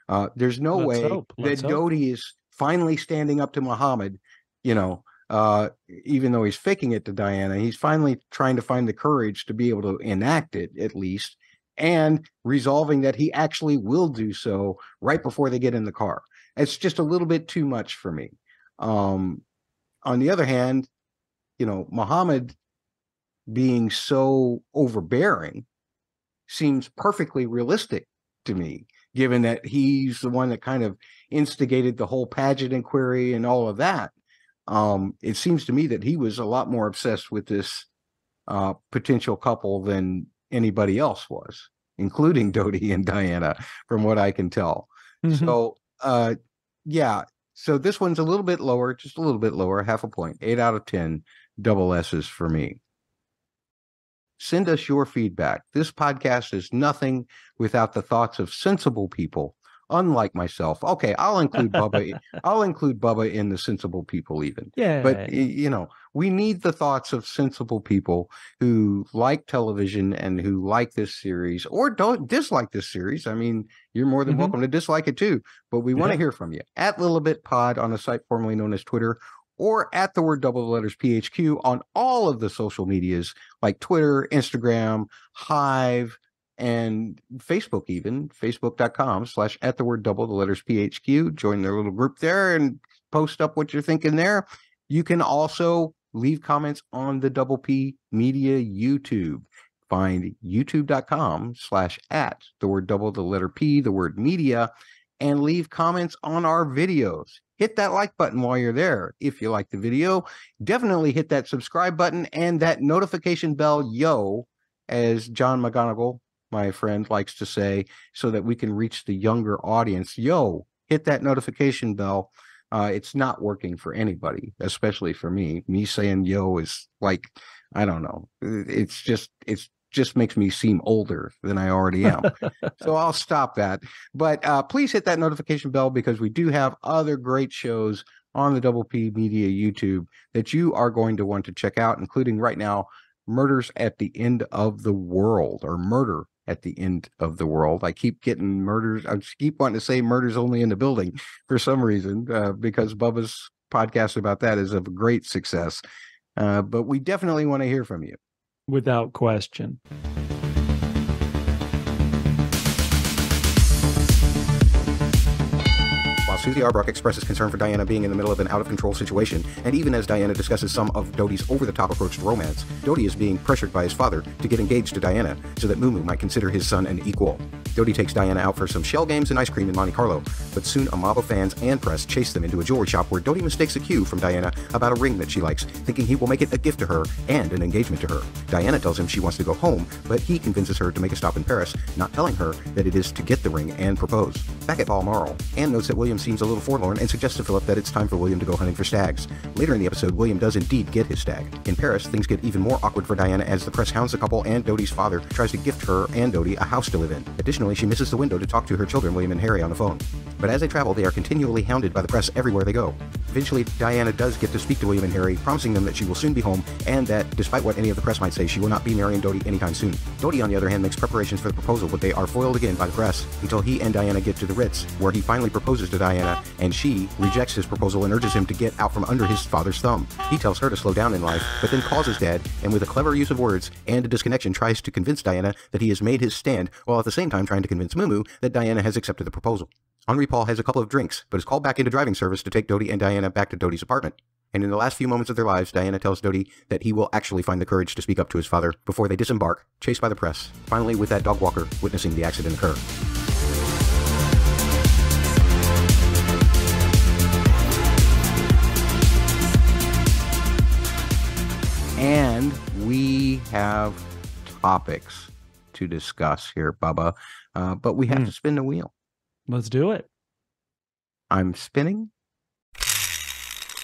Uh, there's no Let's way hope. that Dodi is finally standing up to Mohamed, you know, uh, even though he's faking it to Diana. He's finally trying to find the courage to be able to enact it, at least, and resolving that he actually will do so right before they get in the car. It's just a little bit too much for me. Um, on the other hand, you know, Mohamed being so overbearing seems perfectly realistic to me, given that he's the one that kind of instigated the whole pageant inquiry and all of that. Um, it seems to me that he was a lot more obsessed with this uh, potential couple than anybody else was, including Dodi and Diana, from what I can tell. Mm-hmm. So, uh, yeah. So this one's a little bit lower, just a little bit lower, half a point, eight out of ten double S's for me. Send us your feedback. This podcast is nothing without the thoughts of sensible people, unlike myself. Okay, I'll include Bubba. I'll include Bubba in the sensible people even. Yeah. But, you know, we need the thoughts of sensible people who like television and who like this series, or don't dislike this series. I mean, you're more than mm-hmm. welcome to dislike it too, but we yeah. want to hear from you. At Lilibet Pod on a site formerly known as Twitter, or at the word double letters P H Q on all of the social medias like Twitter, Instagram, Hive, and Facebook even, facebook.com slash at the word double the letters P H Q. Join their little group there and post up what you're thinking there. You can also leave comments on the Double P Media YouTube. Find youtube.com slash at the word double the letter P, the word media, and leave comments on our videos. Hit that like button while you're there. If you like the video, definitely hit that subscribe button and that notification bell, yo, as John McGonigal, my friend, likes to say, so that we can reach the younger audience. Yo, hit that notification bell. Uh, it's not working for anybody, especially for me. Me saying yo is like, I don't know. It's just, it's just makes me seem older than I already am. So I'll stop that. But uh, please hit that notification bell, because we do have other great shows on the Double P Media YouTube that you are going to want to check out, including right now, Murders at the End of the World, or Murder at the End of the World. I keep getting murders. I keep wanting to say Murders Only in the Building for some reason, uh, because Bubba's podcast about that is of great success. Uh, but we definitely want to hear from you. Without question. While Susie Arbrock expresses concern for Diana being in the middle of an out-of-control situation, and even as Diana discusses some of Dodi's over-the-top approach to romance, Dodi is being pressured by his father to get engaged to Diana so that Mumu might consider his son an equal. Dodi takes Diana out for some shell games and ice cream in Monte Carlo, but soon a mob of fans and press chase them into a jewelry shop where Dodi mistakes a cue from Diana about a ring that she likes, thinking he will make it a gift to her and an engagement to her. Diana tells him she wants to go home, but he convinces her to make a stop in Paris, not telling her that it is to get the ring and propose. Back at Balmoral, Anne notes that William seems a little forlorn and suggests to Philip that it's time for William to go hunting for stags. Later in the episode, William does indeed get his stag. In Paris, things get even more awkward for Diana as the press hounds the couple, and Dodi's father tries to gift her and Dodi a house to live in. Additionally, she misses the window to talk to her children, William and Harry, on the phone. But as they travel, they are continually hounded by the press everywhere they go. Eventually, Diana does get to speak to William and Harry, promising them that she will soon be home, and that, despite what any of the press might say, she will not be marrying Dodi anytime soon. Dodi, on the other hand, makes preparations for the proposal, but they are foiled again by the press, until he and Diana get to the Ritz, where he finally proposes to Diana, and she rejects his proposal and urges him to get out from under his father's thumb. He tells her to slow down in life, but then calls his dad, and with a clever use of words and a disconnection, tries to convince Diana that he has made his stand, while at the same time trying to convince Mumu that Diana has accepted the proposal. Henri Paul has a couple of drinks, but is called back into driving service to take Dodi and Diana back to Dodi's apartment. And in the last few moments of their lives, Diana tells Dodi that he will actually find the courage to speak up to his father before they disembark, chased by the press, finally with that dog walker witnessing the accident occur. And we have topics to discuss here, Bubba, uh, but we have mm. to spin the wheel. Let's do it. I'm spinning.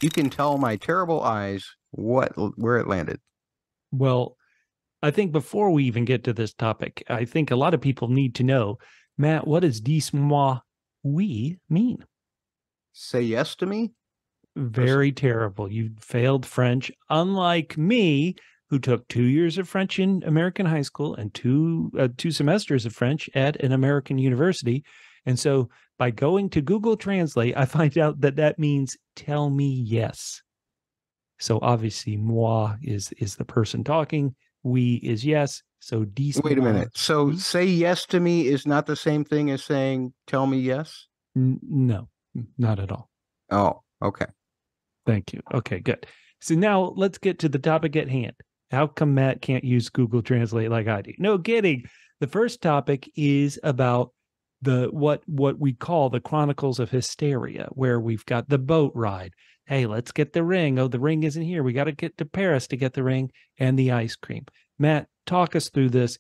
You can tell my terrible eyes what where it landed. Well, I think before we even get to this topic, I think a lot of people need to know, Matt, what does dis-moi oui mean? Say yes to me? Very terrible. You failed French, unlike me, who took two years of French in American high school and two uh, two semesters of French at an American university. And so by going to Google Translate, I find out that that means tell me yes. So obviously moi is is the person talking, oui is yes. So dis-moi. Wait a minute. So oui? Say yes to me is not the same thing as saying tell me yes? N no, not at all. Oh, okay. Thank you. Okay, good. So now let's get to the topic at hand. How come Matt can't use Google Translate like I do? No kidding. The first topic is about the what what we call the Chronicles of Hysteria, where we've got the boat ride. Hey, let's get the ring. Oh, the ring isn't here. We got to get to Paris to get the ring and the ice cream. Matt, talk us through this.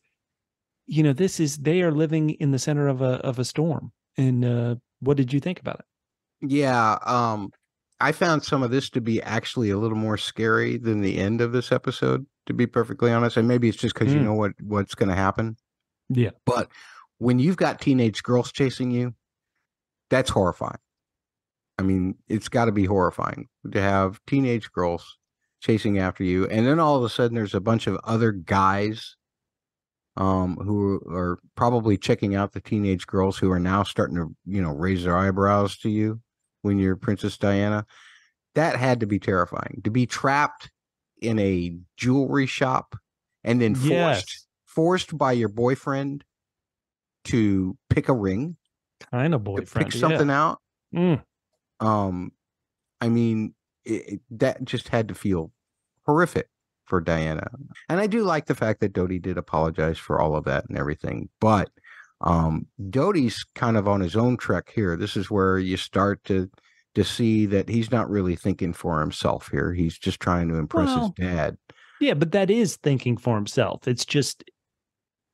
You know, this is they are living in the center of a of a storm. And uh, what did you think about it? Yeah. Um, I found some of this to be actually a little more scary than the end of this episode, to be perfectly honest. And maybe it's just because mm. you know what, what's going to happen. Yeah. But when you've got teenage girls chasing you, that's horrifying. I mean, it's got to be horrifying to have teenage girls chasing after you. And then all of a sudden there's a bunch of other guys um, who are probably checking out the teenage girls who are now starting to, you know, raise their eyebrows to you when you're Princess Diana. That had to be terrifying, to be trapped in a jewelry shop and then forced, yes. forced by your boyfriend to pick a ring. Kind of boyfriend. Pick something yeah. out. Mm. Um, I mean, it, it, that just had to feel horrific for Diana. And I do like the fact that Dodi did apologize for all of that and everything, but um, Dodi's kind of on his own trek here. This is where you start to, to see that he's not really thinking for himself here. He's just trying to impress well, his dad. Yeah, but that is thinking for himself. It's just,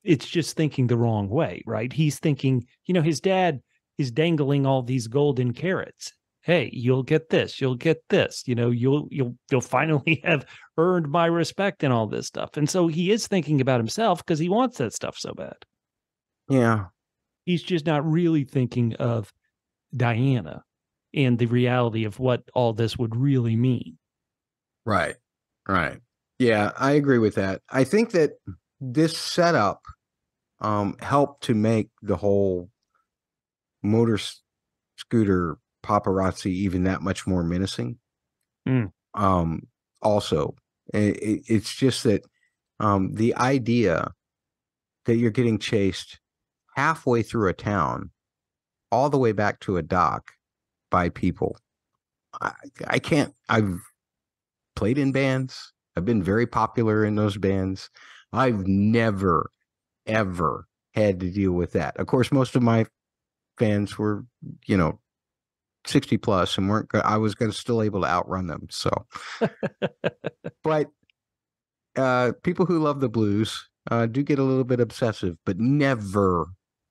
it's just thinking the wrong way, right? He's thinking, you know, his dad is dangling all these golden carrots. Hey, you'll get this, you'll get this, you know, you'll, you'll, you'll finally have earned my respect and all this stuff. And so he is thinking about himself because he wants that stuff so bad. Yeah. He's just not really thinking of Diana and the reality of what all this would really mean. Right. Right. Yeah, I agree with that. I think that this setup um, helped to make the whole motor scooter paparazzi even that much more menacing. Mm. Um, also, it, it's just that um, the idea that you're getting chased halfway through a town, all the way back to a dock by people. I, I can't, I've played in bands. I've been very popular in those bands. I've never, ever had to deal with that. Of course, most of my fans were, you know, sixty plus and weren't, I was going to still able to outrun them. So, but uh, people who love the blues uh, do get a little bit obsessive, but never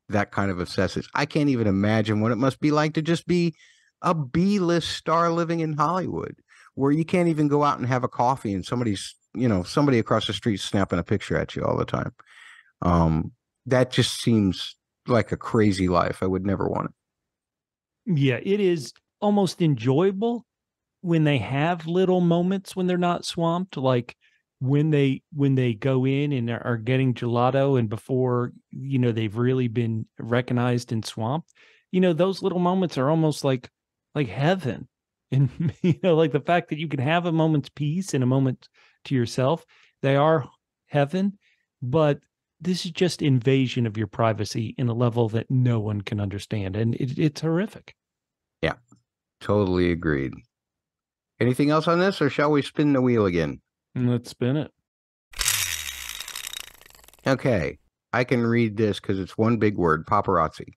that kind of obsessive. I can't even imagine what it must be like to just be a B-list star living in Hollywood, where you can't even go out and have a coffee and somebody's, you know, somebody across the street snapping a picture at you all the time. Um, that just seems like a crazy life. I would never want it. Yeah, it is almost enjoyable when they have little moments when they're not swamped, like when they when they go in and are getting gelato and before, you know, they've really been recognized and swamped. You know, those little moments are almost like like heaven. And, you know, like the fact that you can have a moment's peace and a moment to yourself, they are heaven, but this is just invasion of your privacy in a level that no one can understand. And it, it's horrific. Yeah, totally agreed. Anything else on this, or shall we spin the wheel again? Let's spin it. Okay. I can read this because it's one big word, paparazzi.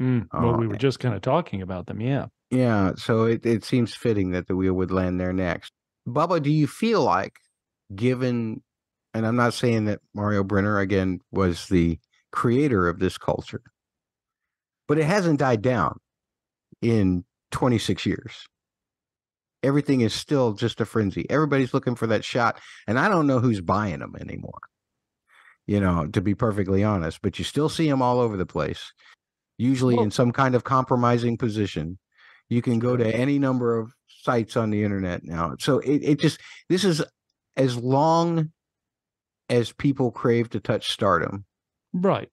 Mm, well, uh, we were just kind of talking about them. Yeah. Yeah. So it, it seems fitting that the wheel would land there next. Bubba, do you feel like, given, and I'm not saying that Mario Brenner, again, was the creator of this culture, but it hasn't died down in twenty-six years. everything is still just a frenzy. Everybody's looking for that shot, and I don't know who's buying them anymore, you know, to be perfectly honest. But you still see them all over the place, usually well, in some kind of compromising position. You can go to any number of sites on the internet now. So it, it just, this is, as long as people crave to touch stardom, right?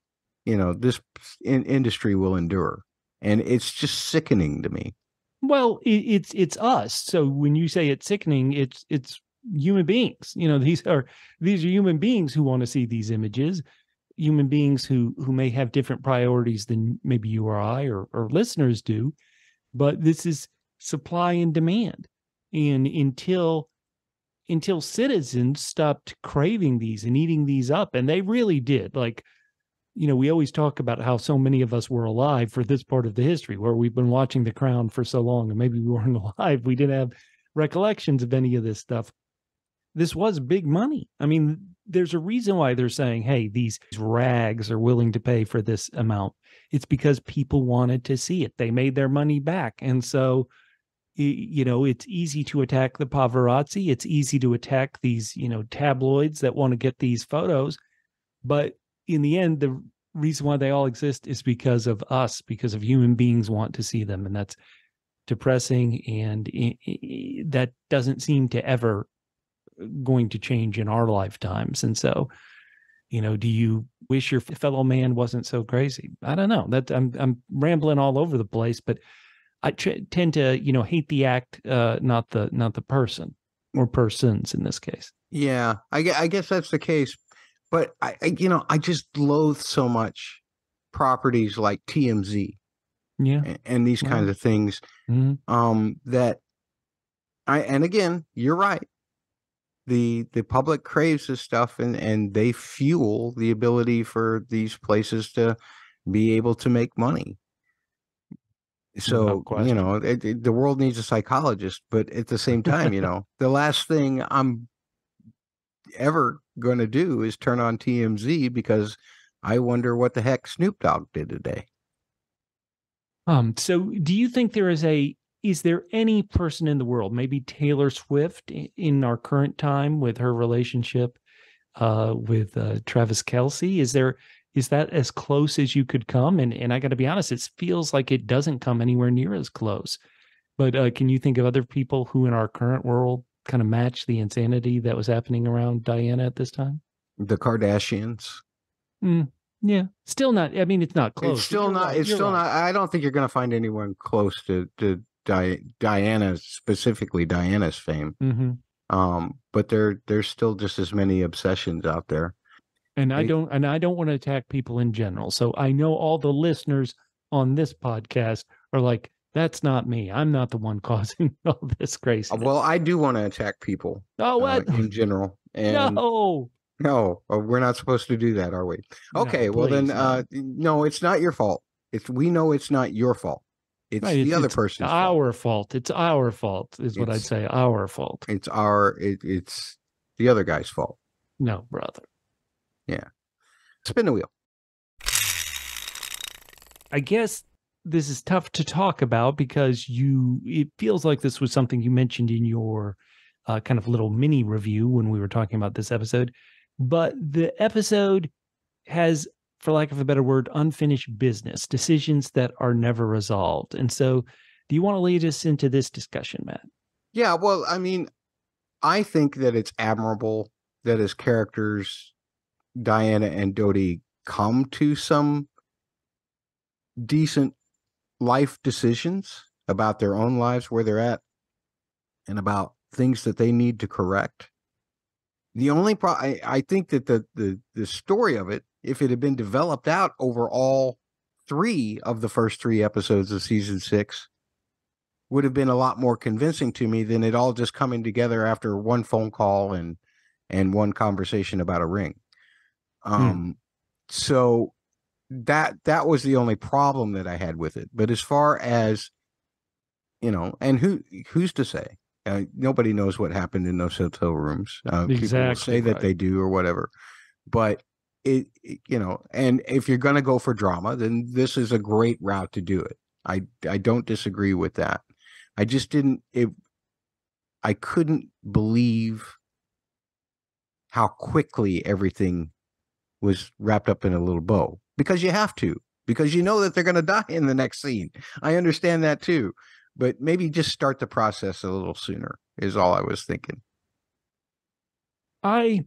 You know, this in industry will endure. And it's just sickening to me. Well, it, it's it's us. So when you say it's sickening, it's it's human beings. You know, these are these are human beings who want to see these images, human beings who who may have different priorities than maybe you or I or, or listeners do. But this is supply and demand. And until until citizens stopped craving these and eating these up, and they really did, like, you know, we always talk about how so many of us were alive for this part of the history where we've been watching The Crown for so long, and maybe we weren't alive. We didn't have recollections of any of this stuff. This was big money. I mean, there's a reason why they're saying, hey, these rags are willing to pay for this amount. It's because people wanted to see it. They made their money back. And so, you know, it's easy to attack the paparazzi. It's easy to attack these, you know, tabloids that want to get these photos. But in the end, the reason why they all exist is because of us, because of human beings want to see them. And that's depressing. And it, it, that doesn't seem to ever going to change in our lifetimes. And so, you know, do you wish your fellow man wasn't so crazy? I don't know. That I'm, I'm rambling all over the place, but I tend to, you know, hate the act, uh, not the, not the person or persons in this case. Yeah, I, I guess that's the case. But I, I, you know, I just loathe so much properties like T M Z, yeah, and, and these yeah. kinds of things. Mm-hmm. Um, that I, and again, you're right. The the public craves this stuff, and and they fuel the ability for these places to be able to make money. So no you know, it, it, the world needs a psychologist, but at the same time, you know, the last thing I'm ever going to do is turn on T M Z because I wonder what the heck Snoop Dogg did today. Um, so do you think there is a, is there any person in the world, maybe Taylor Swift in our current time with her relationship uh, with uh, Travis Kelce? Is there, is that as close as you could come? And, and I got to be honest, it feels like it doesn't come anywhere near as close. But uh, can you think of other people who in our current world kind of match the insanity that was happening around Diana at this time? The Kardashians. Mm, yeah. Still not, I mean, it's not close. It's still you're not, right, it's still right. not, I don't think you're going to find anyone close to, to Di Diana, specifically Diana's fame. Mm-hmm. Um, but there, there's still just as many obsessions out there. And they, I don't, and I don't want to attack people in general. So I know all the listeners on this podcast are like, that's not me. I'm not the one causing all this craziness. Well, I do want to attack people. Oh, what? Uh, in general. And no. No, we're not supposed to do that, are we? Okay, no, well please, then, no. Uh, no, it's not your fault. It's, we know it's not your fault. It's right, the it's, other it's person's our fault. fault. It's our fault is it's, what I'd say, our fault. It's our, it, it's the other guy's fault. No, brother. Yeah. Spin the wheel. I guess this is tough to talk about because you, it feels like this was something you mentioned in your uh, kind of little mini review when we were talking about this episode, but the episode has, for lack of a better word, unfinished business, decisions that are never resolved. And so do you want to lead us into this discussion, Matt? Yeah, well, I mean, I think that it's admirable that as characters, Diana and Dodi come to some decent life decisions about their own lives, where they're at, and about things that they need to correct. The only problem, I think that the, the, the story of it, if it had been developed out over all three of the first three episodes of season six, would have been a lot more convincing to me than it all just coming together after one phone call and, and one conversation about a ring. Um, hmm. So that that was the only problem that I had with it. But as far as, you know, and who who's to say? Uh, nobody knows what happened in those hotel rooms. Uh, exactly, people will say that right. they do or whatever. But it, it, you know, and if you're going to go for drama, then this is a great route to do it. I I don't disagree with that. I just didn't. It I couldn't believe how quickly everything was wrapped up in a little bow, because you have to, because you know that they're going to die in the next scene. I understand that too, but maybe just start the process a little sooner is all I was thinking. I,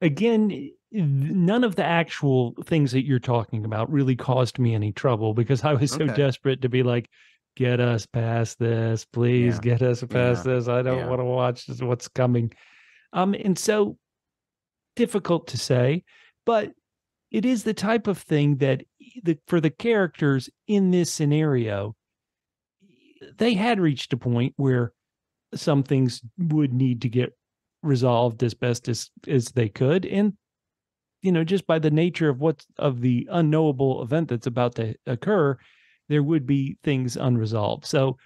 again, none of the actual things that you're talking about really caused me any trouble, because I was so okay. desperate to be like, get us past this, please, yeah. get us past yeah. this. I don't yeah. want to watch this, what's coming. Um, and so difficult to say, but it is the type of thing that the, for the characters in this scenario, they had reached a point where some things would need to get resolved as best as, as they could. And, you know, just by the nature of what's of the unknowable event that's about to occur, there would be things unresolved. So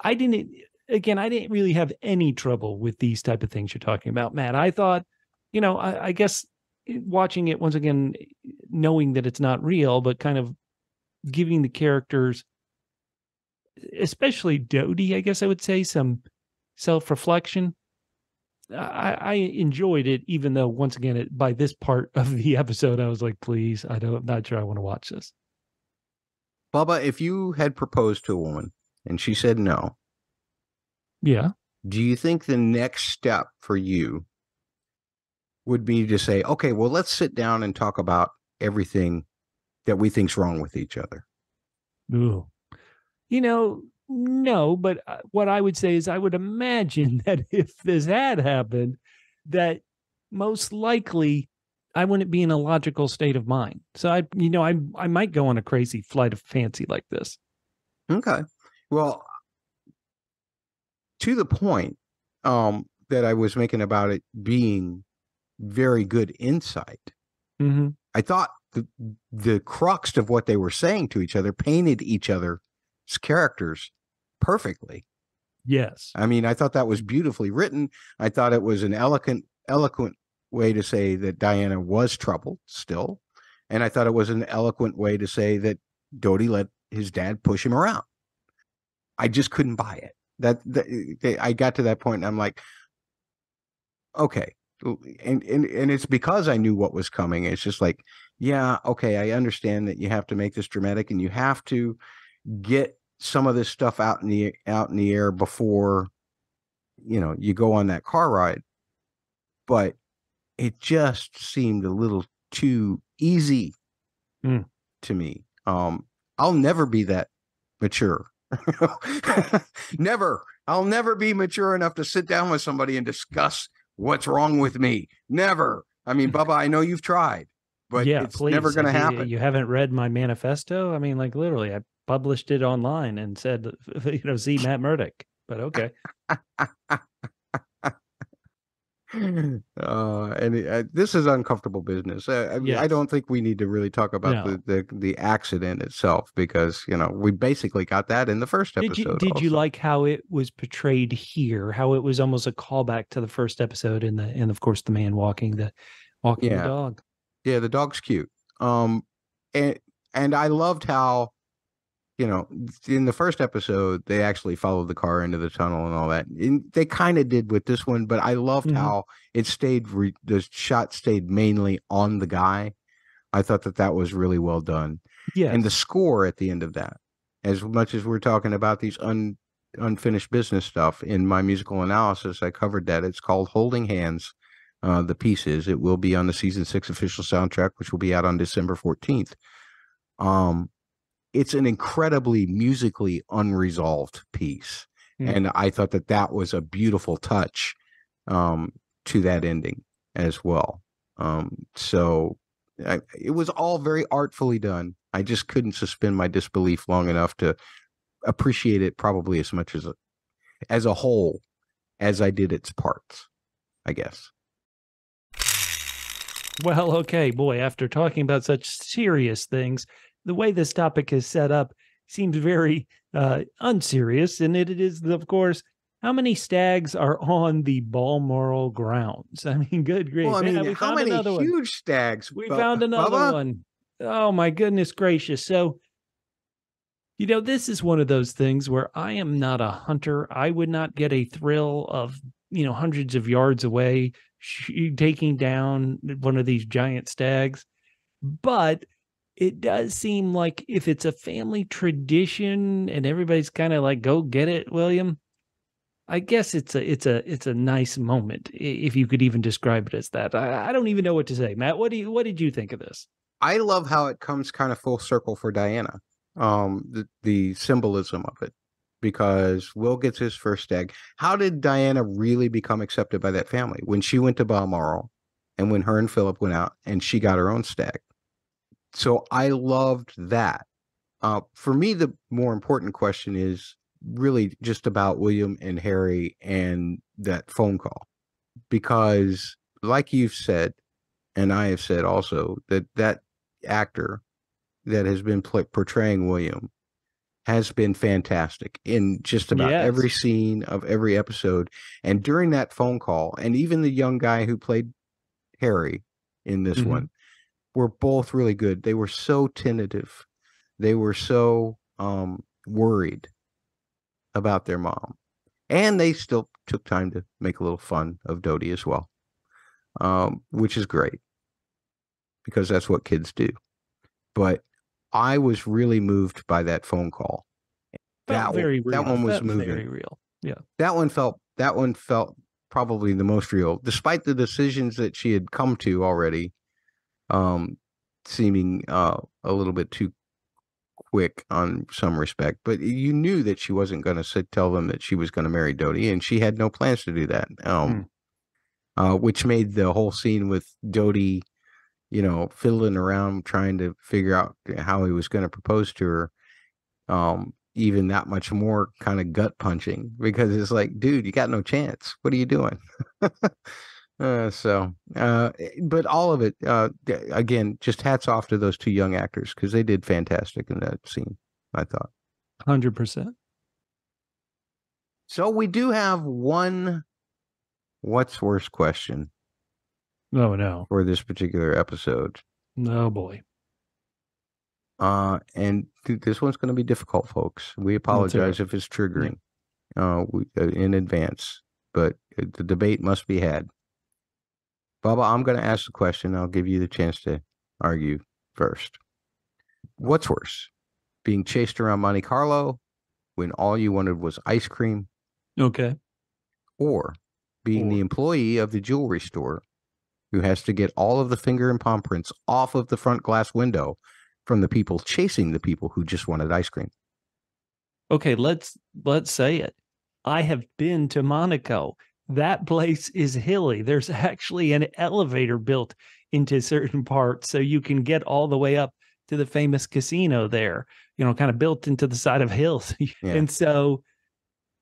I didn't, again, I didn't really have any trouble with these type of things you're talking about, Matt. I thought, you know, I, I guess watching it once again, knowing that it's not real, but kind of giving the characters, especially Dodi, I guess I would say, some self-reflection. I, I enjoyed it, even though once again, it, by this part of the episode, I was like, please, I don't, I'm not sure I want to watch this. Bubba, if you had proposed to a woman and she said no. Yeah. Do you think the next step for you would be to say, okay, well, let's sit down and talk about everything that we think's wrong with each other? Ooh. You know, no, but what I would say is I would imagine that if this had happened, that most likely I wouldn't be in a logical state of mind. So I, you know, I, I might go on a crazy flight of fancy like this. Okay. Well, to the point um, that I was making about it being very good insight. Mm-hmm. I thought the, the crux of what they were saying to each other painted each other's characters perfectly. Yes. I mean, I thought that was beautifully written. I thought it was an eloquent, eloquent, way to say that Diana was troubled still. And I thought it was an eloquent way to say that Dodi let his dad push him around. I just couldn't buy it. That, that they, I got to that point and I'm like, okay. And, and, and it's because I knew what was coming. It's just like, yeah, okay. I understand that you have to make this dramatic and you have to get some of this stuff out in the, out in the air before, you know, you go on that car ride. But it just seemed a little too easy mm. to me. Um, I'll never be that mature. Never. I'll never be mature enough to sit down with somebody and discuss what's wrong with me. Never. I mean, Bubba, I know you've tried, but yeah, it's please. never going to happen. You haven't read my manifesto? I mean, like literally, I published it online and said, you know, see Matt Murdoch, but okay. Uh, and it, uh, this is uncomfortable business. I, yes. I don't think we need to really talk about no. the, the the accident itself, because you know we basically got that in the first episode. Did you, did you like how it was portrayed here? How it was almost a callback to the first episode, and the and of course the man walking the walking yeah. the dog. Yeah, the dog's cute. Um, and and I loved how, you know, in the first episode, they actually followed the car into the tunnel and all that. And they kind of did with this one, but I loved mm-hmm. how it stayed, re the shot stayed mainly on the guy. I thought that that was really well done. Yeah. And the score at the end of that, as much as we're talking about these un unfinished business stuff, in my musical analysis, I covered that. It's called Holding Hands, uh, the piece is. It will be on the season six official soundtrack, which will be out on December fourteenth. Um, It's an incredibly musically unresolved piece. Mm. And I thought that that was a beautiful touch um, to that ending as well. Um, so I, it was all very artfully done. I just couldn't suspend my disbelief long enough to appreciate it probably as much as a, as a whole as I did its parts, I guess. Well, okay, boy, after talking about such serious things, the way this topic is set up seems very uh, unserious, and it, it is, of course, how many stags are on the Balmoral grounds? I mean, good grief. Well, I mean, yeah, how many huge one. stags? We found another Bubba? one. Oh, my goodness gracious. So You know, this is one of those things where I am not a hunter. I would not get a thrill of, you know, hundreds of yards away taking down one of these giant stags. But it does seem like if it's a family tradition and everybody's kind of like, go get it, William, I guess it's a it's a it's a nice moment, if you could even describe it as that. I, I don't even know what to say. Matt, what do you what did you think of this? I love how it comes kind of full circle for Diana, um, the, the symbolism of it, because Will gets his first stag. How did Diana really become accepted by that family? When she went to Balmoral, and when her and Philip went out, and she got her own stag. So I loved that. Uh, for me, the more important question is really just about William and Harry and that phone call, because like you've said, and I have said also, that that actor that has been play, portraying William has been fantastic in just about yes. every scene of every episode. And during that phone call, and even the young guy who played Harry in this mm-hmm. one, were both really good. They were so tentative. They were so um, worried about their mom. And they still took time to make a little fun of Dodi as well, um, which is great, because that's what kids do. But I was really moved by that phone call. That, very one, real. that one was That's moving. Very real. Yeah. That one felt that one felt probably the most real, despite the decisions that she had come to already, um, seeming uh, a little bit too quick on some respect. But you knew that she wasn't going to tell them that she was going to marry Dodi, and she had no plans to do that. Um, mm. uh, which made the whole scene with Dodi, you know, fiddling around trying to figure out how he was going to propose to her, um, even that much more kind of gut punching, because it's like, dude, you got no chance. What are you doing? uh, so, uh, but all of it, uh, again, just hats off to those two young actors, because they did fantastic in that scene, I thought. one hundred percent. So we do have one what's worse question. Oh, no. For this particular episode. No, boy. Uh, and th this one's going to be difficult, folks. We apologize if it's triggering uh, we, uh, in advance, but uh, the debate must be had. Bubba, I'm going to ask the question. I'll give you the chance to argue first. What's worse, being chased around Monte Carlo when all you wanted was ice cream? Okay. Or being or. the employee of the jewelry store who has to get all of the finger and palm prints off of the front glass window from the people chasing the people who just wanted ice cream? Okay, let's let's say it. I have been to Monaco. That place is hilly. There's actually an elevator built into certain parts, so you can get all the way up to the famous casino there, you know, kind of built into the side of hills. Yeah. And so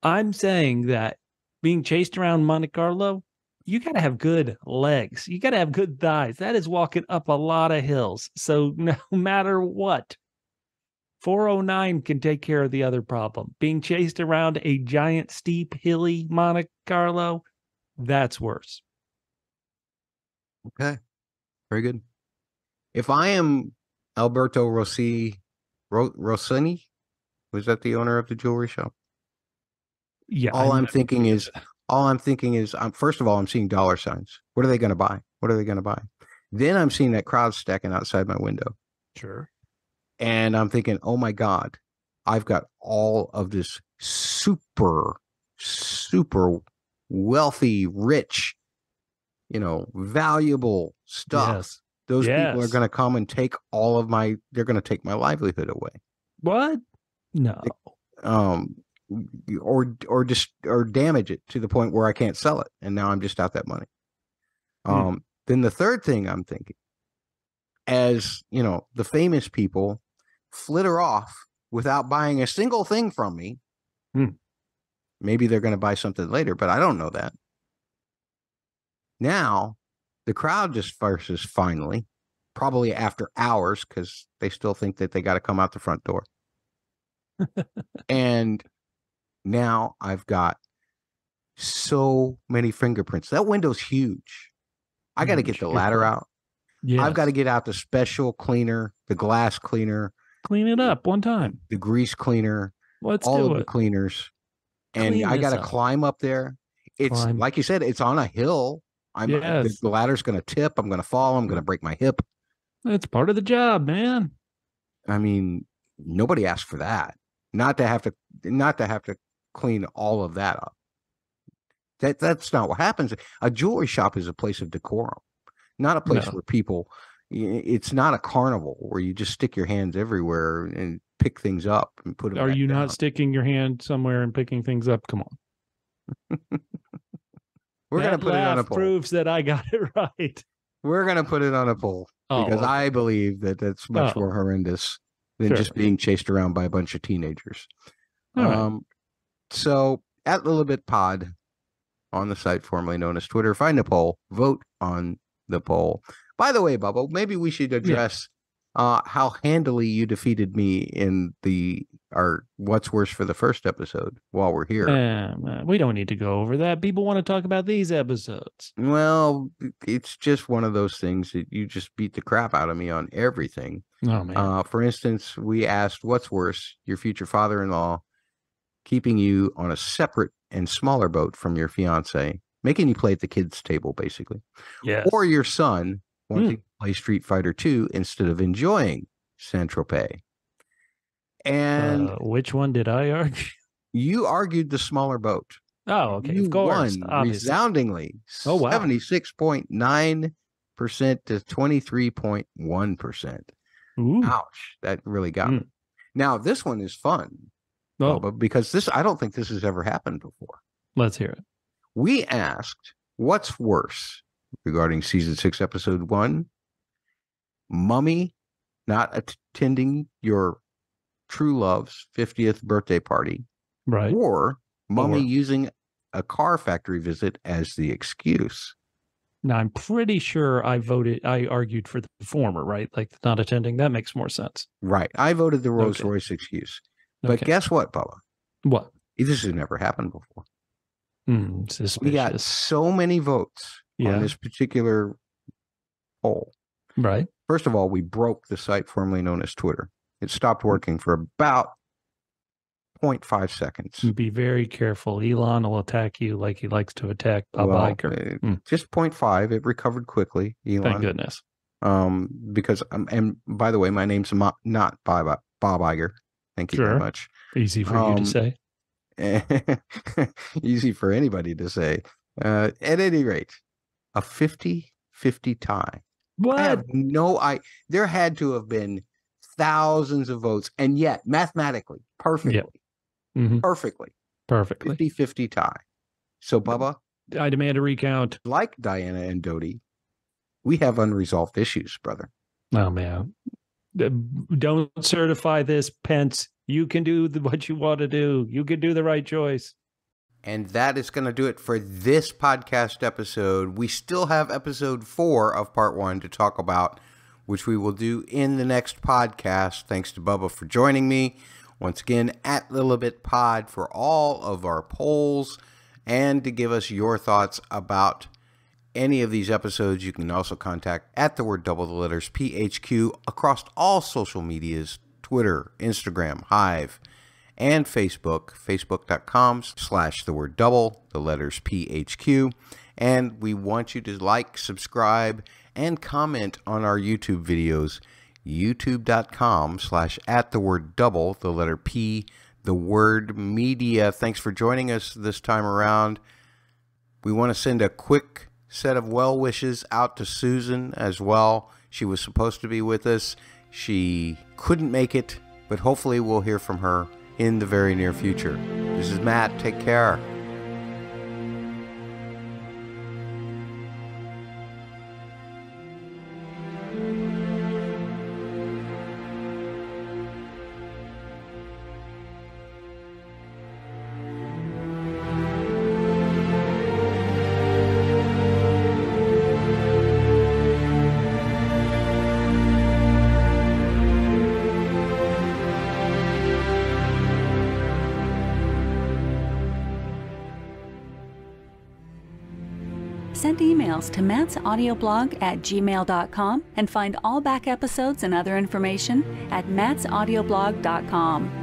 I'm saying that being chased around Monte Carlo, you got to have good legs. You got to have good thighs. That is walking up a lot of hills. So no matter what, four oh nine can take care of the other problem. Being chased around a giant, steep, hilly Monte Carlo, that's worse. Okay. Very good. If I am Alberto Rossi, Ro, Rossini, was that the owner of the jewelry shop? Yeah. All I'm thinking is... All I'm thinking is, I'm, first of all, I'm seeing dollar signs. What are they going to buy? What are they going to buy? Then I'm seeing that crowd stacking outside my window. Sure. And I'm thinking, oh my God, I've got all of this super, super wealthy, rich, you know, valuable stuff. Yes. Those yes. people are going to come and take all of my, they're going to take my livelihood away. What? No. Um. or or just or damage it to the point where I can't sell it, and now I'm just out that money. Um mm-hmm. Then the third thing I'm thinking, as you know, the famous people flitter off without buying a single thing from me. Mm. Maybe they're going to buy something later, but I don't know that. Now the crowd disperses finally, probably after hours, because they still think that they got to come out the front door. And now I've got so many fingerprints. That window's huge. I got to get the ladder out. Yes. I've got to get out the special cleaner, the glass cleaner. Clean it up one time. The grease cleaner. Let's all do of it. The cleaners. And Clean I got to climb up there. It's climb. Like you said, it's on a hill. I'm yes. The ladder's going to tip. I'm going to fall. I'm going to break my hip. That's part of the job, man. I mean, nobody asked for that. Not to have to, not to have to clean all of that up. That that's not what happens. A jewelry shop is a place of decorum, not a place no. where people. It's not a carnival where you just stick your hands everywhere and pick things up and put them. Are you down. Not sticking your hand somewhere and picking things up? Come on. We're that gonna put laugh it on a poll. Proves that I got it right. We're gonna put it on a poll oh, because okay. I believe that that's much oh. more horrendous than sure. just being chased around by a bunch of teenagers. All um, right. So at Lilibet Pod on the site formerly known as Twitter, find a poll, vote on the poll. By the way, Bubba, maybe we should address yeah. uh, how handily you defeated me in the our What's Worse for the first episode while we're here. Um, we don't need to go over that. People want to talk about these episodes. Well, it's just one of those things that you just beat the crap out of me on everything. Oh, man. Uh, for instance, we asked, what's worse, your future father-in-law keeping you on a separate and smaller boat from your fiance, making you play at the kids' table, basically, yes. or your son wanting mm. to play Street Fighter two instead of enjoying Saint-Tropez. And uh, which one did I argue? You argued the smaller boat. Oh, okay. You of course, won obviously. Resoundingly. Oh, wow. seventy-six point nine percent to twenty-three point one percent. Ouch. That really got mm. me. Now, this one is fun. Oh, but because this, I don't think this has ever happened before. Let's hear it. We asked, what's worse regarding season six, episode one? Mummy not attending your true love's fiftieth birthday party. Right. Or Mummy or. using a car factory visit as the excuse. Now, I'm pretty sure I voted, I argued for the former, right? Like not attending, that makes more sense. Right. I voted the Rolls okay. Royce excuse. But okay. guess what, Bubba? What? This has never happened before. Mm, suspicious. We got so many votes yeah. on this particular poll. Right. First of all, we broke the site formerly known as Twitter. It stopped working for about zero point five seconds. Be very careful. Elon will attack you like he likes to attack Bob well, Iger. Uh, mm. Just zero point five. It recovered quickly, Elon. Thank goodness. Um, because, um, and by the way, my name's not Bob, Bob Iger. Thank you sure. very much. Easy for um, you to say. Easy for anybody to say. Uh, at any rate, a fifty fifty tie. What? I have no idea. There had to have been thousands of votes, and yet, mathematically, perfectly, yep. mm-hmm. perfectly, perfectly, fifty fifty tie. So, Bubba, I demand a recount. Like Diana and Dodi, we have unresolved issues, brother. Oh, man. Don't certify this, Pence. You can do the, what you want to do. You can do the right choice. And that is going to do it for this podcast episode. We still have episode four of part one to talk about, which we will do in the next podcast. Thanks to Bubba for joining me. Once again, at Lilibet Pod for all of our polls and to give us your thoughts about any of these episodes. You can also contact at the word double the letters P H Q across all social medias, Twitter, Instagram, Hive, and Facebook, facebook.com slash the word double, the letters P H Q. And we want you to like, subscribe, and comment on our YouTube videos, youtube.com slash at the word double, the letter P, the word media. Thanks for joining us this time around. We want to send a quick set of well wishes out to Susan as well. She was supposed to be with us. She couldn't make it, but hopefully we'll hear from her in the very near future. This is Matt. Take care. send emails to mattsaudioblog at gmail dot com and find all back episodes and other information at mattsaudioblog dot com.